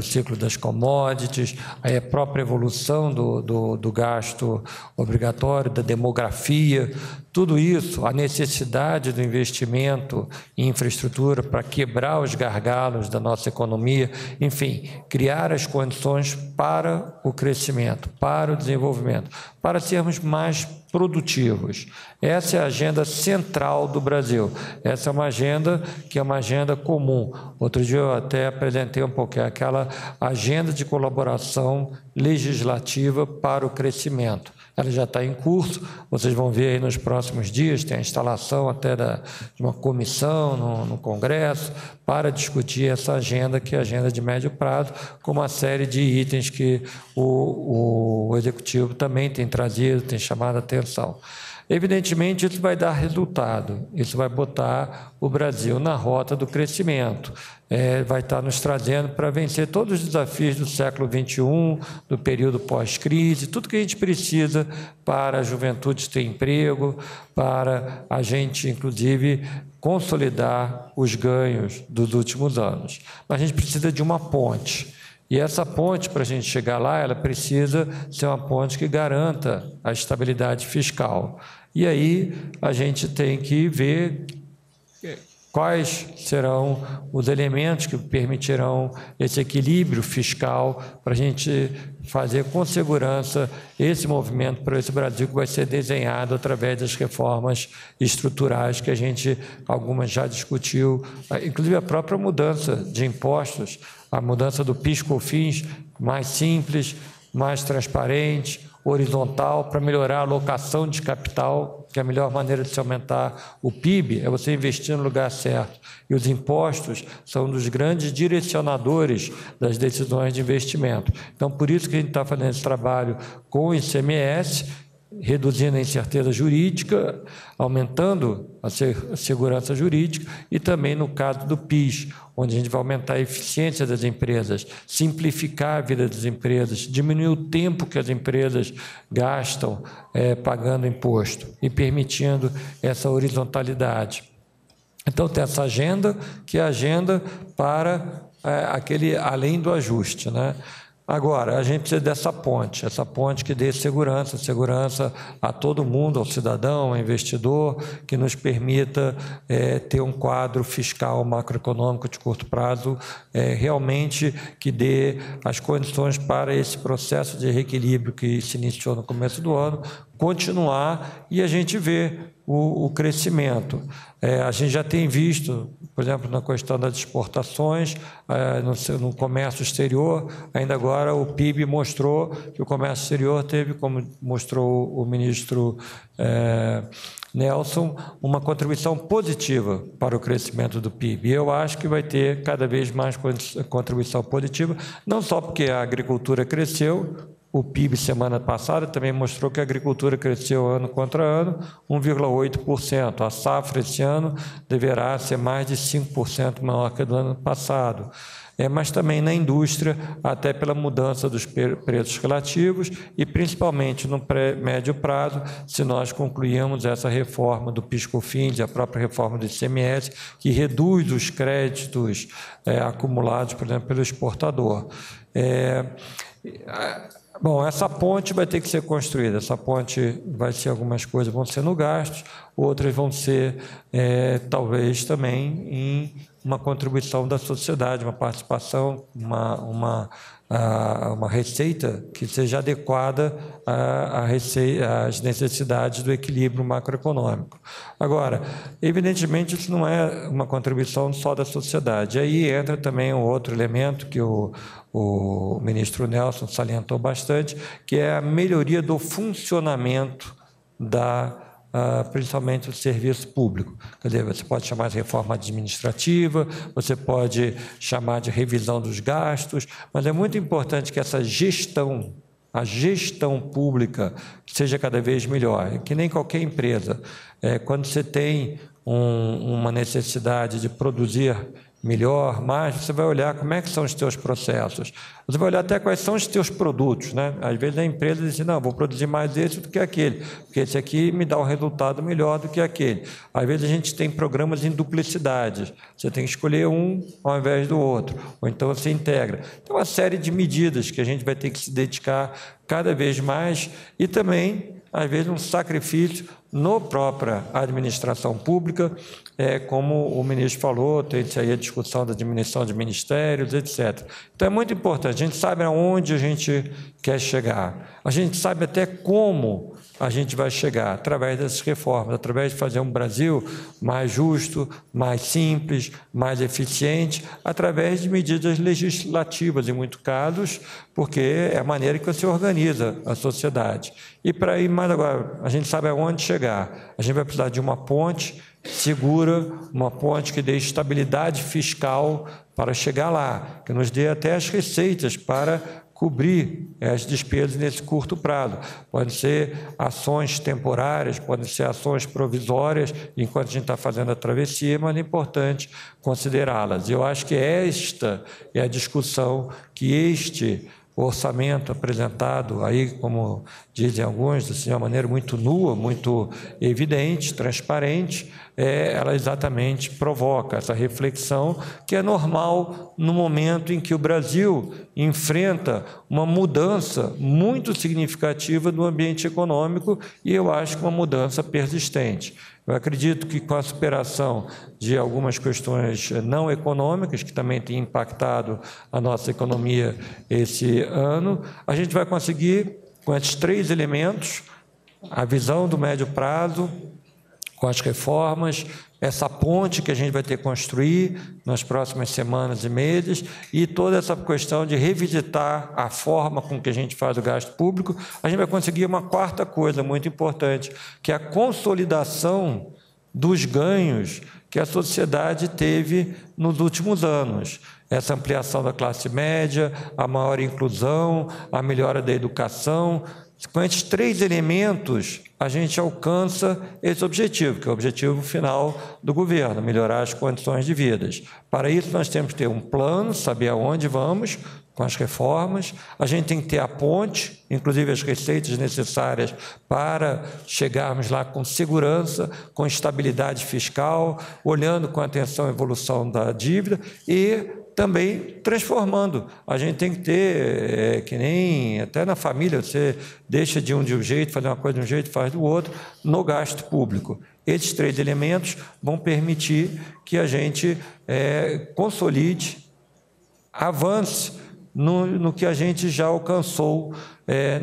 ciclo das commodities, a própria evolução do gasto obrigatório, da demografia, tudo isso, a necessidade do investimento em infraestrutura para quebrar os gargalos da nossa economia, enfim, criar as condições para o crescimento, para o desenvolvimento, para sermos mais produtivos. Essa é a agenda central do Brasil. Essa é uma agenda que é uma agenda comum. Outro dia eu até apresentei um pouquinho aquela agenda de colaboração legislativa para o crescimento. Ela já está em curso, vocês vão ver aí nos próximos dias, tem a instalação até de uma comissão no Congresso para discutir essa agenda, que é a agenda de médio prazo, com uma série de itens que o Executivo também tem trazido, tem chamado a atenção. Evidentemente, isso vai dar resultado, isso vai botar o Brasil na rota do crescimento, vai estar nos trazendo para vencer todos os desafios do século XXI, do período pós-crise, tudo que a gente precisa para a juventude ter emprego, para a gente, inclusive, consolidar os ganhos dos últimos anos. Mas a gente precisa de uma ponte. E essa ponte, para a gente chegar lá, ela precisa ser uma ponte que garanta a estabilidade fiscal. E aí a gente tem que ver quais serão os elementos que permitirão esse equilíbrio fiscal para a gente fazer com segurança esse movimento para esse Brasil que vai ser desenhado através das reformas estruturais que a gente, algumas já discutiu, inclusive a própria mudança de impostos, a mudança do PIS-COFINS, mais simples, mais transparente, horizontal, para melhorar a alocação de capital, que a melhor maneira de se aumentar o PIB é você investir no lugar certo. E os impostos são um dos grandes direcionadores das decisões de investimento. Então, por isso que a gente está fazendo esse trabalho com o ICMS, reduzindo a incerteza jurídica, aumentando a segurança jurídica e também no caso do PIS, onde a gente vai aumentar a eficiência das empresas, simplificar a vida das empresas, diminuir o tempo que as empresas gastam pagando imposto e permitindo essa horizontalidade. Então, tem essa agenda, que é a agenda para aquele além do ajuste, né? Agora, a gente precisa dessa ponte, que dê segurança a todo mundo, ao cidadão, ao investidor, que nos permita ter um quadro fiscal macroeconômico de curto prazo realmente que dê as condições para esse processo de reequilíbrio que se iniciou no começo do ano continuar e a gente vê o crescimento. A gente já tem visto, por exemplo, na questão das exportações, no comércio exterior, ainda agora o PIB mostrou que o comércio exterior teve, como mostrou o ministro Nelson, uma contribuição positiva para o crescimento do PIB. E eu acho que vai ter cada vez mais contribuição positiva, não só porque a agricultura cresceu. O PIB semana passada também mostrou que a agricultura cresceu ano contra ano 1,8%. A safra esse ano deverá ser mais de 5% maior que a do ano passado. Mas também na indústria, até pela mudança dos preços relativos e principalmente no médio prazo, se nós concluirmos essa reforma do PIS-COFINS, a própria reforma do ICMS, que reduz os créditos acumulados, por exemplo, pelo exportador. Bom, essa ponte vai ter que ser construída, essa ponte vai ser algumas coisas vão ser no gasto, outras vão ser talvez também em uma contribuição da sociedade, uma participação, uma uma receita que seja adequada às necessidades do equilíbrio macroeconômico. Agora, evidentemente, isso não é uma contribuição só da sociedade. Aí entra também um outro elemento que o ministro Nelson salientou bastante, que é a melhoria do funcionamento da principalmente o serviço público. Quer dizer, você pode chamar de reforma administrativa, você pode chamar de revisão dos gastos, mas é muito importante que essa gestão, a gestão pública, seja cada vez melhor. Que nem qualquer empresa. Quando você tem uma necessidade de produzir melhor, mais, você vai olhar como é que são os teus processos. Você vai olhar até quais são os teus produtos, né? Às vezes a empresa diz, não, vou produzir mais esse do que aquele, porque esse aqui me dá um resultado melhor do que aquele. Às vezes a gente tem programas em duplicidades, você tem que escolher um ao invés do outro, ou então você integra. Então, uma série de medidas que a gente vai ter que se dedicar cada vez mais e também, às vezes, um sacrifício na própria administração pública, como o ministro falou, tem-se aí a discussão da diminuição de ministérios, etc. Então, é muito importante, a gente sabe aonde a gente quer chegar, a gente sabe até como a gente vai chegar, através dessas reformas, através de fazer um Brasil mais justo, mais simples, mais eficiente, através de medidas legislativas, em muitos casos, porque é a maneira que você organiza a sociedade. E para ir mais agora, a gente sabe aonde chegar, a gente vai precisar de uma ponte segura, uma ponte que dê estabilidade fiscal para chegar lá, que nos dê até as receitas para cobrir as despesas nesse curto prazo. Podem ser ações temporárias, podem ser ações provisórias, enquanto a gente está fazendo a travessia, mas é importante considerá-las. Eu acho que esta é a discussão que este orçamento apresentado aí, como dizem alguns, de uma maneira muito nua, muito evidente, transparente, ela exatamente provoca essa reflexão que é normal no momento em que o Brasil enfrenta uma mudança muito significativa do ambiente econômico e eu acho que uma mudança persistente. Eu acredito que com a superação de algumas questões não econômicas, que também têm impactado a nossa economia esse ano, a gente vai conseguir, com esses três elementos, a visão do médio prazo, com as reformas, essa ponte que a gente vai ter que construir nas próximas semanas e meses e toda essa questão de revisitar a forma com que a gente faz o gasto público, a gente vai conseguir uma quarta coisa muito importante, que é a consolidação dos ganhos que a sociedade teve nos últimos anos. Essa ampliação da classe média, a maior inclusão, a melhora da educação. Com esses três elementos, a gente alcança esse objetivo, que é o objetivo final do governo, melhorar as condições de vida. Para isso, nós temos que ter um plano, saber aonde vamos com as reformas, a gente tem que ter a ponte, inclusive as receitas necessárias para chegarmos lá com segurança, com estabilidade fiscal, olhando com atenção a evolução da dívida e também transformando. A gente tem que ter, que nem até na família, você deixa de um jeito, fazer uma coisa de um jeito, faz do outro, no gasto público. Esses três elementos vão permitir que a gente consolide, avance no que a gente já alcançou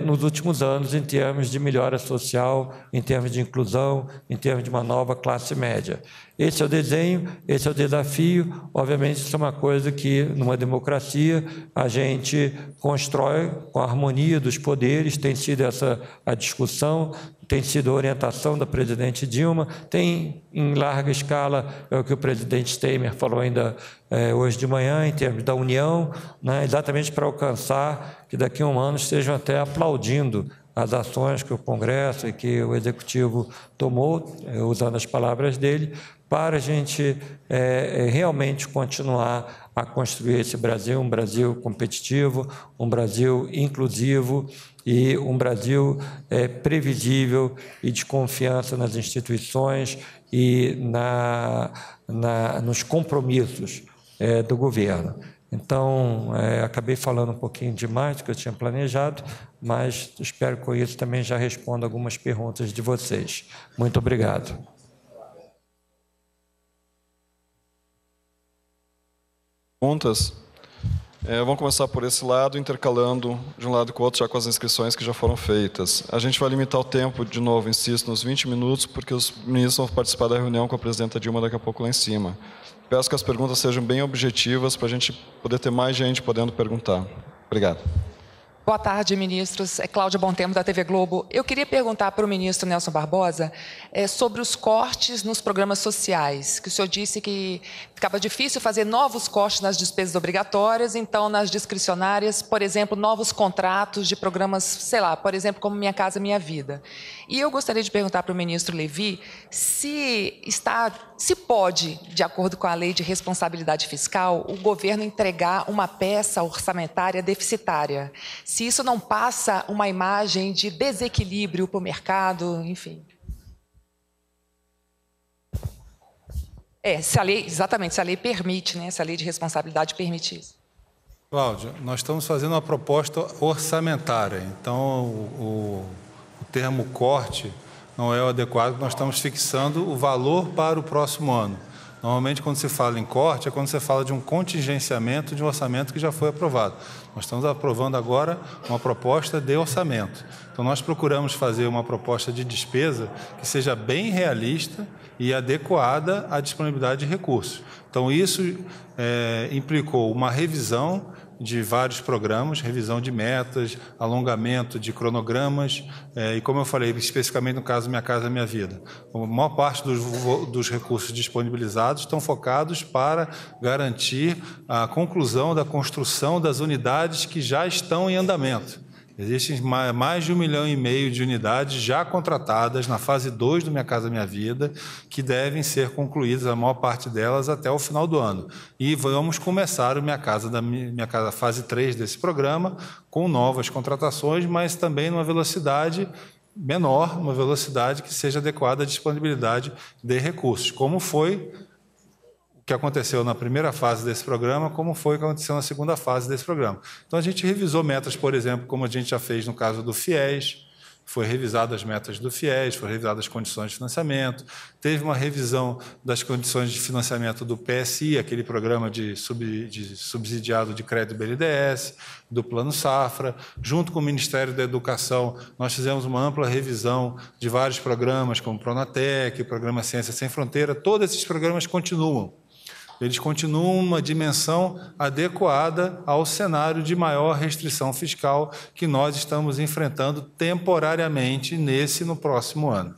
nos últimos anos em termos de melhora social, em termos de inclusão, em termos de uma nova classe média. Esse é o desenho, esse é o desafio. Obviamente, isso é uma coisa que, numa democracia, a gente constrói com a harmonia dos poderes, tem sido essa a discussão, tem sido a orientação da presidente Dilma, tem, em larga escala, é o que o presidente Temer falou ainda hoje de manhã, em termos da união, né, exatamente para alcançar que daqui a um ano estejam até aplaudindo as ações que o Congresso e que o Executivo tomou, usando as palavras dele, para a gente realmente continuar a construir esse Brasil, um Brasil competitivo, um Brasil inclusivo e um Brasil previsível e de confiança nas instituições e nos compromissos do governo. Então, acabei falando um pouquinho demais do que eu tinha planejado, mas espero que com isso também já responda algumas perguntas de vocês. Muito obrigado. Perguntas? Vamos começar por esse lado, intercalando de um lado com o outro, já com as inscrições que já foram feitas. A gente vai limitar o tempo, de novo, insisto, nos 20 minutos, porque os ministros vão participar da reunião com a presidenta Dilma daqui a pouco lá em cima. Peço que as perguntas sejam bem objetivas, para a gente poder ter mais gente podendo perguntar. Obrigado. Boa tarde, ministros. É Cláudia Bontempo, da TV Globo. Eu queria perguntar para o ministro Nelson Barbosa sobre os cortes nos programas sociais, que o senhor disse que ficava difícil fazer novos cortes nas despesas obrigatórias, então nas discricionárias, por exemplo, novos contratos de programas, sei lá, por exemplo, como Minha Casa Minha Vida. E eu gostaria de perguntar para o ministro Levy se pode, de acordo com a lei de responsabilidade fiscal, o governo entregar uma peça orçamentária deficitária. Se isso não passa uma imagem de desequilíbrio para o mercado, enfim. Se a lei, exatamente, se a lei permite, né? Se a lei de responsabilidade permite isso. Cláudia, nós estamos fazendo uma proposta orçamentária, então o termo corte não é o adequado, nós estamos fixando o valor para o próximo ano. Normalmente, quando se fala em corte, é quando se fala de um contingenciamento de um orçamento que já foi aprovado. Nós estamos aprovando agora uma proposta de orçamento. Então, nós procuramos fazer uma proposta de despesa que seja bem realista e adequada à disponibilidade de recursos. Então, isso implicou uma revisão de vários programas, revisão de metas, alongamento de cronogramas e, como eu falei, especificamente no caso Minha Casa Minha Vida. A maior parte dos recursos disponibilizados estão focados para garantir a conclusão da construção das unidades que já estão em andamento. Existem mais de 1,5 milhão de unidades já contratadas na fase 2 do Minha Casa Minha Vida, que devem ser concluídas, a maior parte delas, até o final do ano. E vamos começar o Minha Casa fase 3 desse programa, com novas contratações, mas também numa velocidade menor, uma velocidade que seja adequada à disponibilidade de recursos, como foi que aconteceu na primeira fase desse programa, como foi o que aconteceu na segunda fase desse programa. Então, a gente revisou metas, por exemplo, como a gente já fez no caso do FIES, foi revisado as metas do FIES, foi revisadas as condições de financiamento, teve uma revisão das condições de financiamento do PSI, aquele programa de subsidiado de crédito BNDES, do Plano Safra. Junto com o Ministério da Educação, nós fizemos uma ampla revisão de vários programas, como o Pronatec, o programa Ciência Sem Fronteiras. Todos esses programas continuam. Eles continuam uma dimensão adequada ao cenário de maior restrição fiscal que nós estamos enfrentando temporariamente nesse e no próximo ano.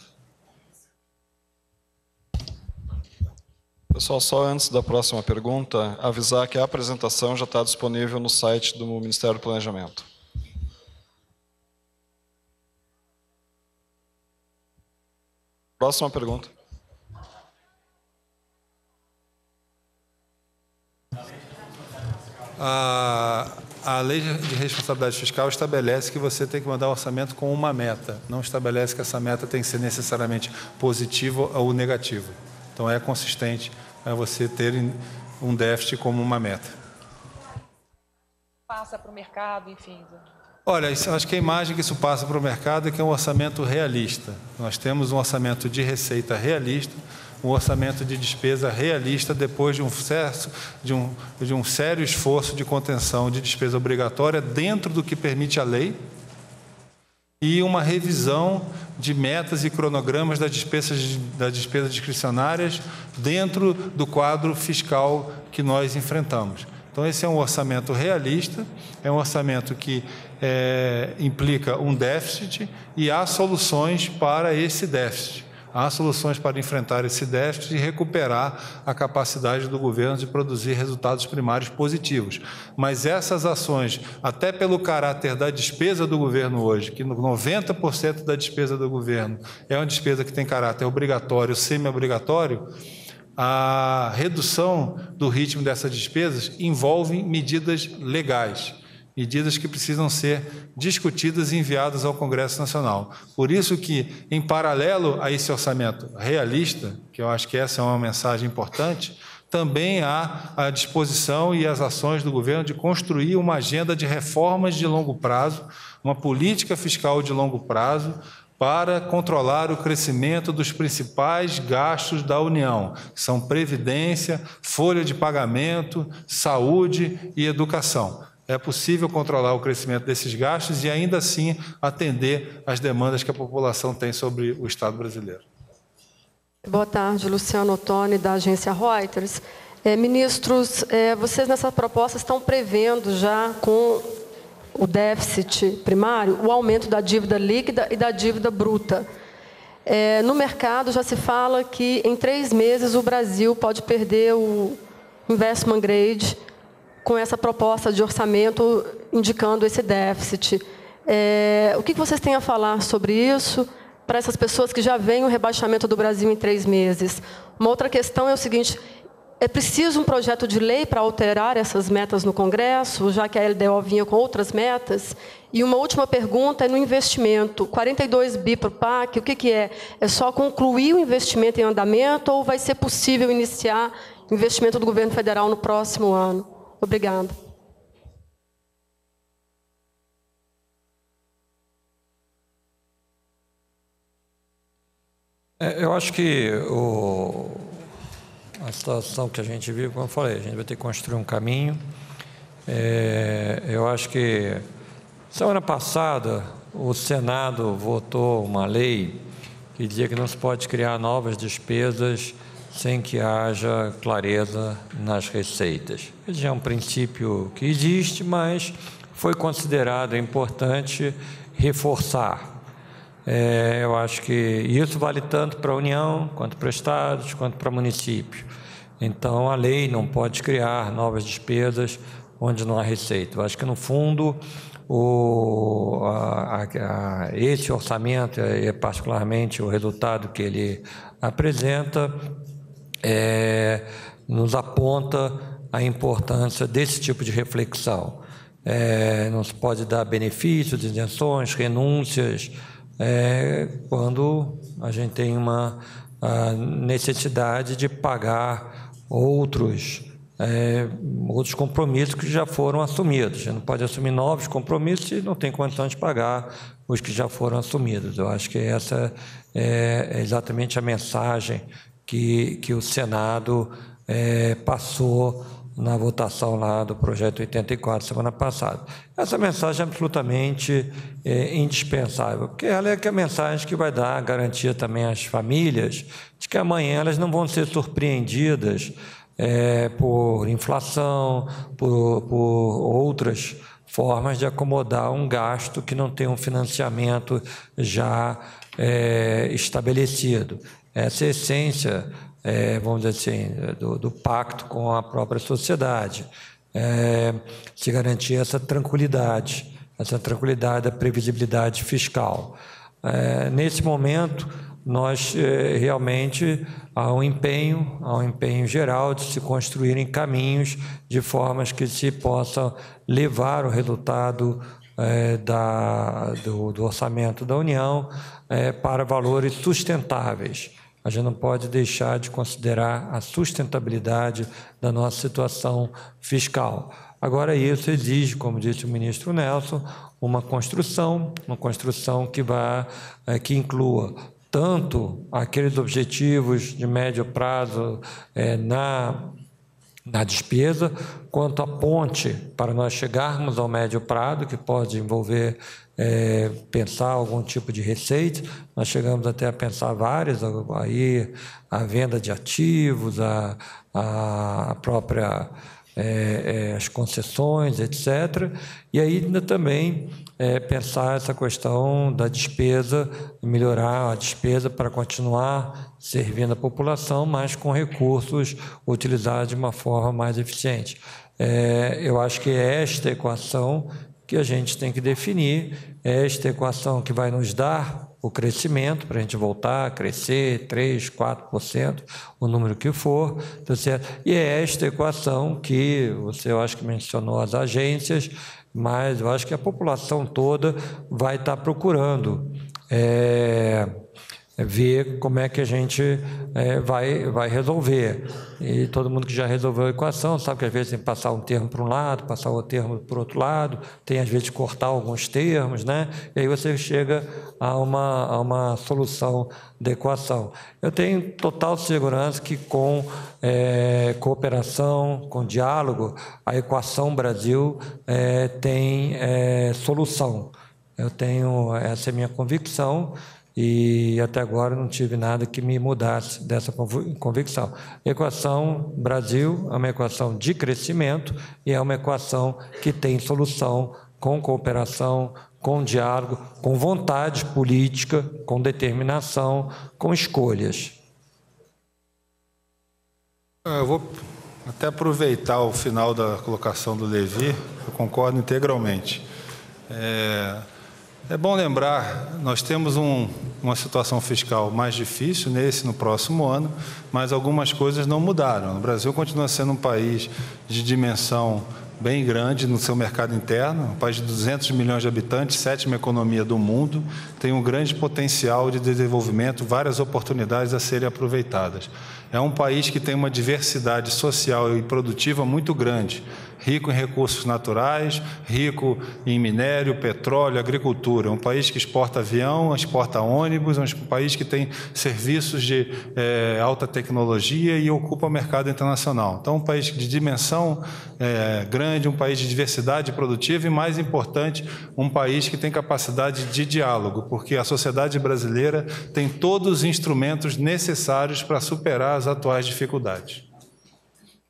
Pessoal, só antes da próxima pergunta, avisar que a apresentação já está disponível no site do Ministério do Planejamento. Próxima pergunta. A lei de responsabilidade fiscal estabelece que você tem que mandar um orçamento com uma meta, não estabelece que essa meta tem que ser necessariamente positiva ou negativa. Então, é consistente você ter um déficit como uma meta. Passa para o mercado, enfim... Olha, acho que a imagem que isso passa para o mercado é que é um orçamento realista. Nós temos um orçamento de receita realista, um orçamento de despesa realista depois de um sério esforço de contenção de despesa obrigatória dentro do que permite a lei e uma revisão de metas e cronogramas das despesas discricionárias dentro do quadro fiscal que nós enfrentamos. Então, esse é um orçamento realista, é um orçamento que implica um déficit e há soluções para esse déficit. Há soluções para enfrentar esse déficit e recuperar a capacidade do governo de produzir resultados primários positivos. Mas essas ações, até pelo caráter da despesa do governo hoje, que 90% da despesa do governo é uma despesa que tem caráter obrigatório, semi-obrigatório, a redução do ritmo dessas despesas envolve medidas legais, medidas que precisam ser discutidas e enviadas ao Congresso Nacional. Por isso que, em paralelo a esse orçamento realista, que eu acho que essa é uma mensagem importante, também há a disposição e as ações do governo de construir uma agenda de reformas de longo prazo, uma política fiscal de longo prazo, para controlar o crescimento dos principais gastos da União, que são previdência, folha de pagamento, saúde e educação. É possível controlar o crescimento desses gastos e ainda assim atender às demandas que a população tem sobre o Estado brasileiro. Boa tarde, Luciano Ottoni, da agência Reuters. Ministros, vocês nessa proposta estão prevendo já com o déficit primário, o aumento da dívida líquida e da dívida bruta. No mercado já se fala que em 3 meses o Brasil pode perder o investment grade com essa proposta de orçamento indicando esse déficit. O que vocês têm a falar sobre isso para essas pessoas que já veem o rebaixamento do Brasil em 3 meses? Uma outra questão é o seguinte... É preciso um projeto de lei para alterar essas metas no Congresso, já que a LDO vinha com outras metas? E uma última pergunta é no investimento. 42 bi para o PAC, o que é? É só concluir o investimento em andamento ou vai ser possível iniciar o investimento do governo federal no próximo ano? Obrigada. Eu acho que a situação que a gente vive, como eu falei, a gente vai ter que construir um caminho. Eu acho que, semana passada, o Senado votou uma lei que dizia que não se pode criar novas despesas sem que haja clareza nas receitas. Esse é um princípio que existe, mas foi considerado importante reforçar. Eu acho que isso vale tanto para a União, quanto para estados, quanto para municípios. Então, a lei não pode criar novas despesas onde não há receita. Eu acho que, no fundo, esse orçamento, particularmente o resultado que ele apresenta, nos aponta a importância desse tipo de reflexão. Não se pode dar benefícios, isenções, renúncias, quando a gente tem uma necessidade de pagar outros compromissos que já foram assumidos. A gente não pode assumir novos compromissos e não tem condição de pagar os que já foram assumidos. Eu acho que essa é exatamente a mensagem que o Senado passou na votação lá do projeto 84, semana passada. Essa mensagem é absolutamente indispensável, porque ela é a mensagem que vai dar garantia também às famílias de que amanhã elas não vão ser surpreendidas por inflação, por outras formas de acomodar um gasto que não tem um financiamento já estabelecido. Essa é a essência, vamos dizer assim, do pacto com a própria sociedade, se garantir essa tranquilidade da previsibilidade fiscal. Nesse momento, nós realmente há um empenho geral de se construírem caminhos de formas que se possa levar o resultado do orçamento da União para valores sustentáveis. A gente não pode deixar de considerar a sustentabilidade da nossa situação fiscal. Agora, isso exige, como disse o ministro Nelson, uma construção que inclua tanto aqueles objetivos de médio prazo na despesa, quanto a ponte para nós chegarmos ao médio prazo, que pode envolver pensar algum tipo de receita. Nós chegamos até a pensar várias, aí a venda de ativos, a própria as concessões, etc. E aí ainda também pensar essa questão da despesa, melhorar a despesa para continuar servindo a população, mas com recursos utilizados de uma forma mais eficiente. Eu acho que é esta equação que a gente tem que definir, é esta equação que vai nos dar o crescimento, para a gente voltar a crescer 3%, 4%, o número que for, tá certo? E é esta equação que você, eu acho que mencionou as agências, mas eu acho que a população toda vai estar procurando ver como é que a gente vai resolver. E todo mundo que já resolveu a equação sabe que às vezes tem que passar um termo para um lado, passar outro termo para o outro lado, tem às vezes cortar alguns termos, né? E aí você chega a uma solução da equação. Eu tenho total segurança que com cooperação, com diálogo, a equação Brasil tem solução. Eu tenho essa minha convicção. E até agora não tive nada que me mudasse dessa convicção. Equação Brasil é uma equação de crescimento e é uma equação que tem solução com cooperação, com diálogo, com vontade política, com determinação, com escolhas. Eu vou até aproveitar o final da colocação do Levi, eu concordo integralmente. É bom lembrar, nós temos uma situação fiscal mais difícil no próximo ano, mas algumas coisas não mudaram. O Brasil continua sendo um país de dimensão bem grande no seu mercado interno, um país de 200 milhões de habitantes, 7ª economia do mundo, tem um grande potencial de desenvolvimento, várias oportunidades a serem aproveitadas. É um país que tem uma diversidade social e produtiva muito grande, rico em recursos naturais, rico em minério, petróleo, agricultura. É um país que exporta avião, exporta ônibus, é um país que tem serviços de alta tecnologia e ocupa o mercado internacional. Então, um país de dimensão grande, um país de diversidade produtiva e, mais importante, um país que tem capacidade de diálogo, porque a sociedade brasileira tem todos os instrumentos necessários para superar as atuais dificuldades.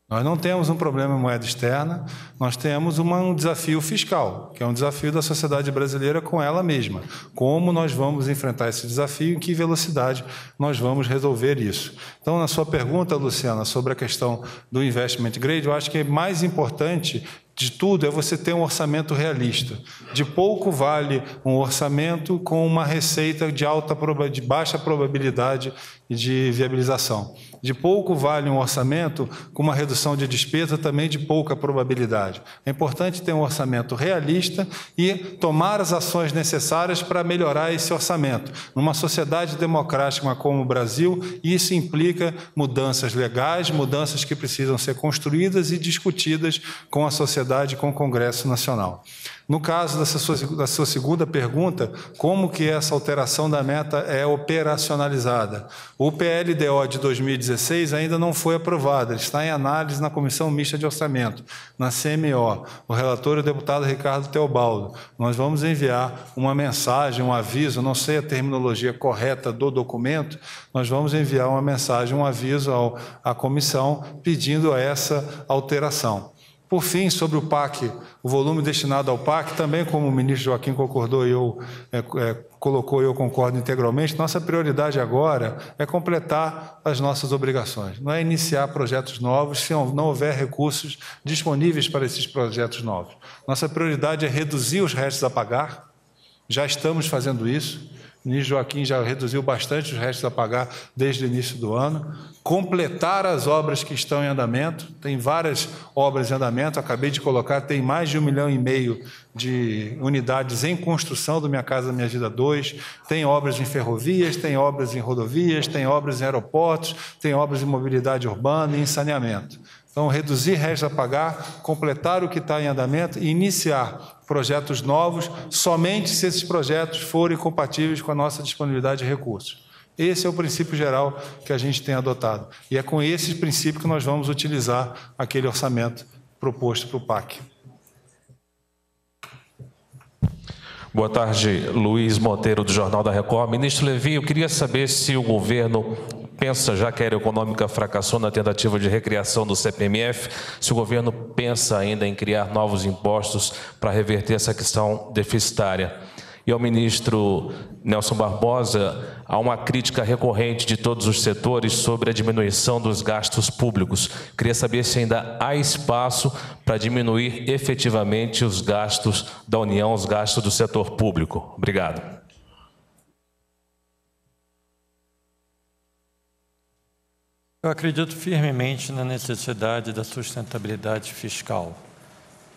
Nós não temos um problema em moeda externa, nós temos um desafio fiscal, que é um desafio da sociedade brasileira com ela mesma. Como nós vamos enfrentar esse desafio e em que velocidade nós vamos resolver isso. Então, na sua pergunta, Luciana, sobre a questão do investment grade, eu acho que é mais importante de tudo é você ter um orçamento realista. De pouco vale um orçamento com uma receita de baixa probabilidade de viabilização. De pouco vale um orçamento com uma redução de despesa também de pouca probabilidade. É importante ter um orçamento realista e tomar as ações necessárias para melhorar esse orçamento. Numa sociedade democrática como o Brasil, isso implica mudanças legais, mudanças que precisam ser construídas e discutidas com a sociedade, com o Congresso Nacional. No caso da sua segunda pergunta, como que essa alteração da meta é operacionalizada? O PLDO de 2016 ainda não foi aprovado, ele está em análise na Comissão Mista de Orçamento, na CMO. O relator é o deputado Ricardo Teobaldo. Nós vamos enviar uma mensagem, um aviso, não sei a terminologia correta do documento, nós vamos enviar uma mensagem, um aviso à comissão pedindo essa alteração. Por fim, sobre o PAC, o volume destinado ao PAC, também como o ministro Joaquim concordou e eu colocou, eu concordo integralmente, nossa prioridade agora é completar as nossas obrigações, não é iniciar projetos novos se não houver recursos disponíveis para esses projetos novos. Nossa prioridade é reduzir os restos a pagar, já estamos fazendo isso. O ministro Joaquim já reduziu bastante os restos a pagar desde o início do ano. Completar as obras que estão em andamento, tem várias obras em andamento, acabei de colocar, tem mais de 1,5 milhão de unidades em construção do Minha Casa Minha Vida 2, tem obras em ferrovias, tem obras em rodovias, tem obras em aeroportos, tem obras em mobilidade urbana e em saneamento. Então, reduzir restos a pagar, completar o que está em andamento e iniciar projetos novos somente se esses projetos forem compatíveis com a nossa disponibilidade de recursos. Esse é o princípio geral que a gente tem adotado. E é com esse princípio que nós vamos utilizar aquele orçamento proposto para o PAC. Boa tarde, Luiz Monteiro, do Jornal da Record. Ministro Levy, eu queria saber se o governo pensa, já que a área econômica fracassou na tentativa de recriação do CPMF, se o governo pensa ainda em criar novos impostos para reverter essa questão deficitária. E ao ministro Nelson Barbosa, há uma crítica recorrente de todos os setores sobre a diminuição dos gastos públicos. Queria saber se ainda há espaço para diminuir efetivamente os gastos da União, os gastos do setor público. Obrigado. Eu acredito firmemente na necessidade da sustentabilidade fiscal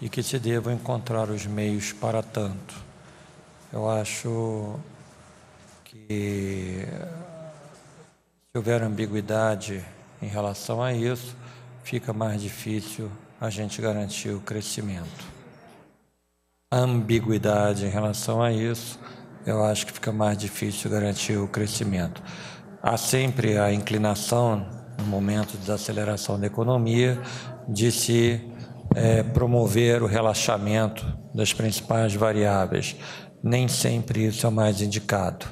e que se devam encontrar os meios para tanto. Eu acho que Se houver ambiguidade em relação a isso, fica mais difícil a gente garantir o crescimento. A ambiguidade em relação a isso, eu acho que fica mais difícil garantir o crescimento. Há sempre a inclinação, no momento de desaceleração da economia, de se promover o relaxamento das principais variáveis. Nem sempre isso é o mais indicado.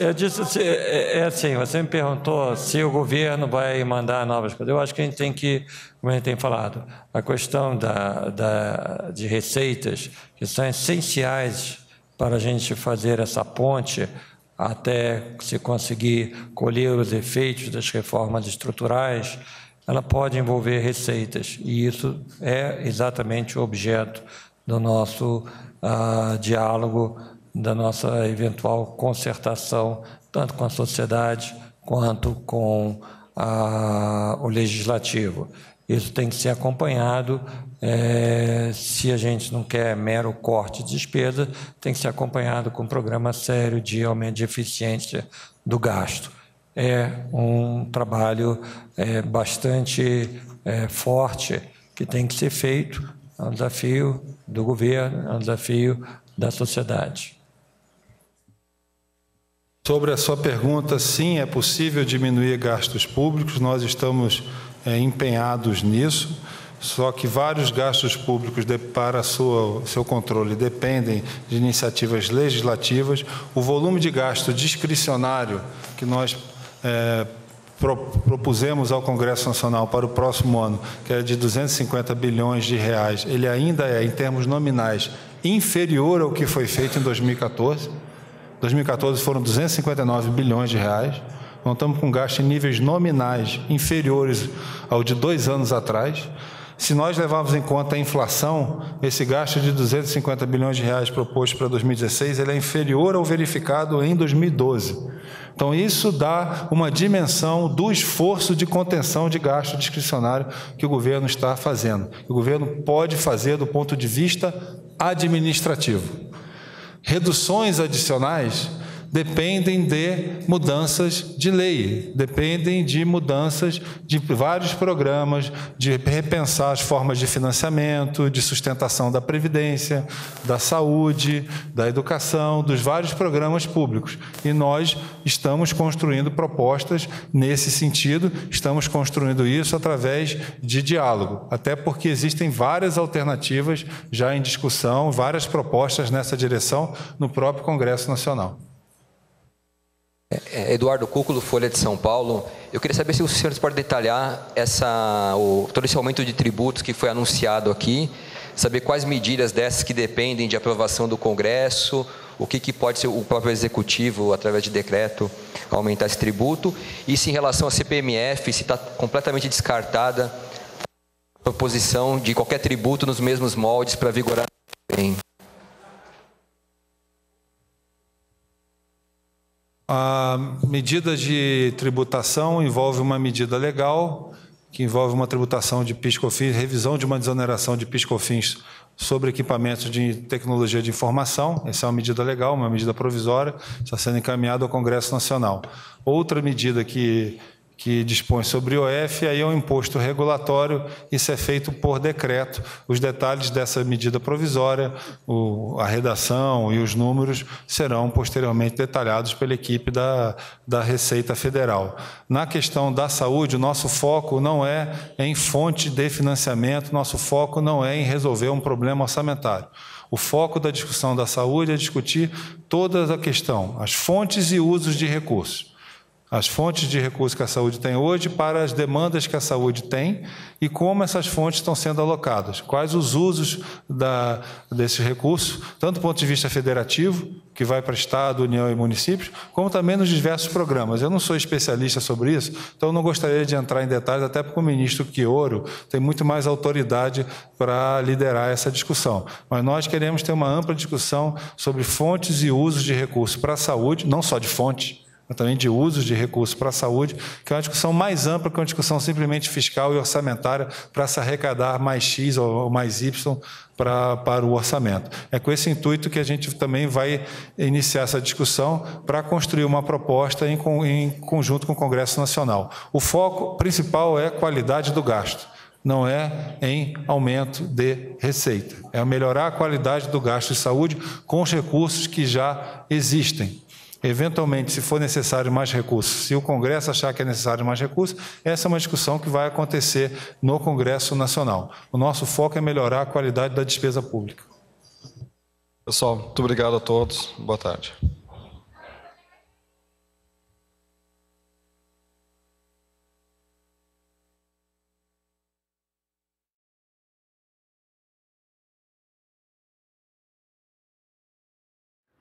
Eu disse assim, você me perguntou se o governo vai mandar novas coisas. Eu acho que a gente tem que, como a gente tem falado, a questão de receitas, que são essenciais para a gente fazer essa ponte até se conseguir colher os efeitos das reformas estruturais, ela pode envolver receitas, e isso é exatamente o objeto do nosso diálogo, da nossa eventual concertação, tanto com a sociedade quanto com o legislativo. Isso tem que ser acompanhado, se a gente não quer mero corte de despesa, tem que ser acompanhado com um programa sério de aumento de eficiência do gasto. É um trabalho bastante forte que tem que ser feito, é um desafio do governo, é um desafio da sociedade. Sobre a sua pergunta, sim, é possível diminuir gastos públicos, nós estamos empenhados nisso, só que vários gastos públicos para seu controle dependem de iniciativas legislativas. O volume de gasto discricionário que nós propusemos ao Congresso Nacional para o próximo ano, que é de 250 bilhões de reais, ele ainda é, em termos nominais, inferior ao que foi feito em 2014. 2014 foram 259 bilhões de reais. Nós estamos com gasto em níveis nominais inferiores ao de 2 anos atrás. Se nós levarmos em conta a inflação, esse gasto de 250 bilhões de reais proposto para 2016, ele é inferior ao verificado em 2012. Então, isso dá uma dimensão do esforço de contenção de gasto discricionário que o governo está fazendo, que o governo pode fazer do ponto de vista administrativo. Reduções adicionais dependem de mudanças de lei, dependem de mudanças de vários programas, de repensar as formas de financiamento, de sustentação da Previdência, da saúde, da educação, dos vários programas públicos. E nós estamos construindo propostas nesse sentido, estamos construindo isso através de diálogo, até porque existem várias alternativas já em discussão, várias propostas nessa direção no próprio Congresso Nacional. Eduardo Cúculo, Folha de São Paulo. Eu queria saber se os senhores podem detalhar todo esse aumento de tributos que foi anunciado aqui, saber quais medidas dessas que dependem de aprovação do Congresso, o que pode ser o próprio Executivo, através de decreto, aumentar esse tributo, e se em relação à CPMF, se está completamente descartada a proposição de qualquer tributo nos mesmos moldes para vigorar bem. A medida de tributação envolve uma medida legal, que envolve uma tributação de PIS-COFINS, revisão de uma desoneração de PIS-COFINS sobre equipamentos de tecnologia de informação. Essa é uma medida legal, uma medida provisória, está sendo encaminhada ao Congresso Nacional. Outra medida que dispõe sobre IOF, aí é um imposto regulatório, isso é feito por decreto. Os detalhes dessa medida provisória, a redação e os números serão posteriormente detalhados pela equipe da Receita Federal. Na questão da saúde, o nosso foco não é em fonte de financiamento, nosso foco não é em resolver um problema orçamentário. O foco da discussão da saúde é discutir toda a questão, as fontes e usos de recursos. As fontes de recursos que a saúde tem hoje para as demandas que a saúde tem e como essas fontes estão sendo alocadas, quais os usos desse recurso, tanto do ponto de vista federativo, que vai para Estado, União e municípios, como também nos diversos programas. Eu não sou especialista sobre isso, então não gostaria de entrar em detalhes, até porque o ministro Chioro tem muito mais autoridade para liderar essa discussão. Mas nós queremos ter uma ampla discussão sobre fontes e usos de recursos para a saúde, não só de fonte, também de usos de recursos para a saúde, que é uma discussão mais ampla que uma discussão simplesmente fiscal e orçamentária para se arrecadar mais X ou mais Y para o orçamento. É com esse intuito que a gente também vai iniciar essa discussão para construir uma proposta em conjunto com o Congresso Nacional. O foco principal é a qualidade do gasto, não é em aumento de receita. É melhorar a qualidade do gasto de saúde com os recursos que já existem. Eventualmente, se for necessário mais recursos, se o Congresso achar que é necessário mais recursos, essa é uma discussão que vai acontecer no Congresso Nacional. O nosso foco é melhorar a qualidade da despesa pública. Pessoal, muito obrigado a todos. Boa tarde.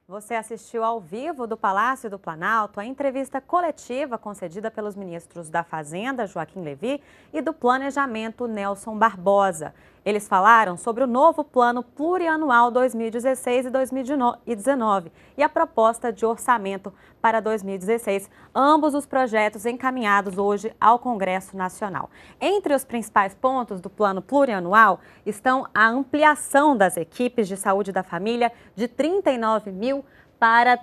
Você assistiu ao vivo do Palácio do Planalto a entrevista coletiva concedida pelos ministros da Fazenda, Joaquim Levy, e do Planejamento, Nelson Barbosa. Eles falaram sobre o novo Plano Plurianual 2016 e 2019 e a proposta de orçamento para 2016, ambos os projetos encaminhados hoje ao Congresso Nacional. Entre os principais pontos do Plano Plurianual estão a ampliação das equipes de saúde da família de 39 mil para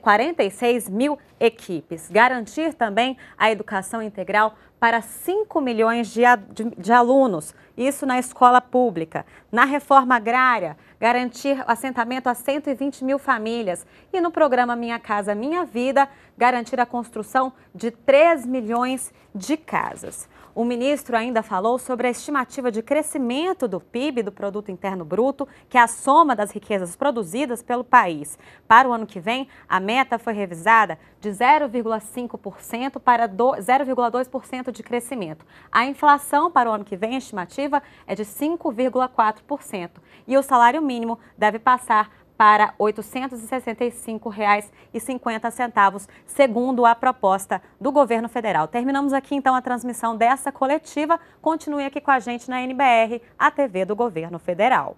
46 mil equipes. Garantir também a educação integral para 5 milhões de alunos, isso na escola pública. Na reforma agrária, garantir assentamento a 120 mil famílias. E no programa Minha Casa Minha Vida, garantir a construção de 3 milhões de casas. O ministro ainda falou sobre a estimativa de crescimento do PIB, do Produto Interno Bruto, que é a soma das riquezas produzidas pelo país. Para o ano que vem, a meta foi revisada de 0,5% para 0,2% de crescimento. A inflação para o ano que vem, a estimativa, é de 5,4%. E o salário mínimo deve passar para R$ 865,50, segundo a proposta do governo federal. Terminamos aqui, então, a transmissão dessa coletiva. Continue aqui com a gente na NBR, a TV do Governo Federal.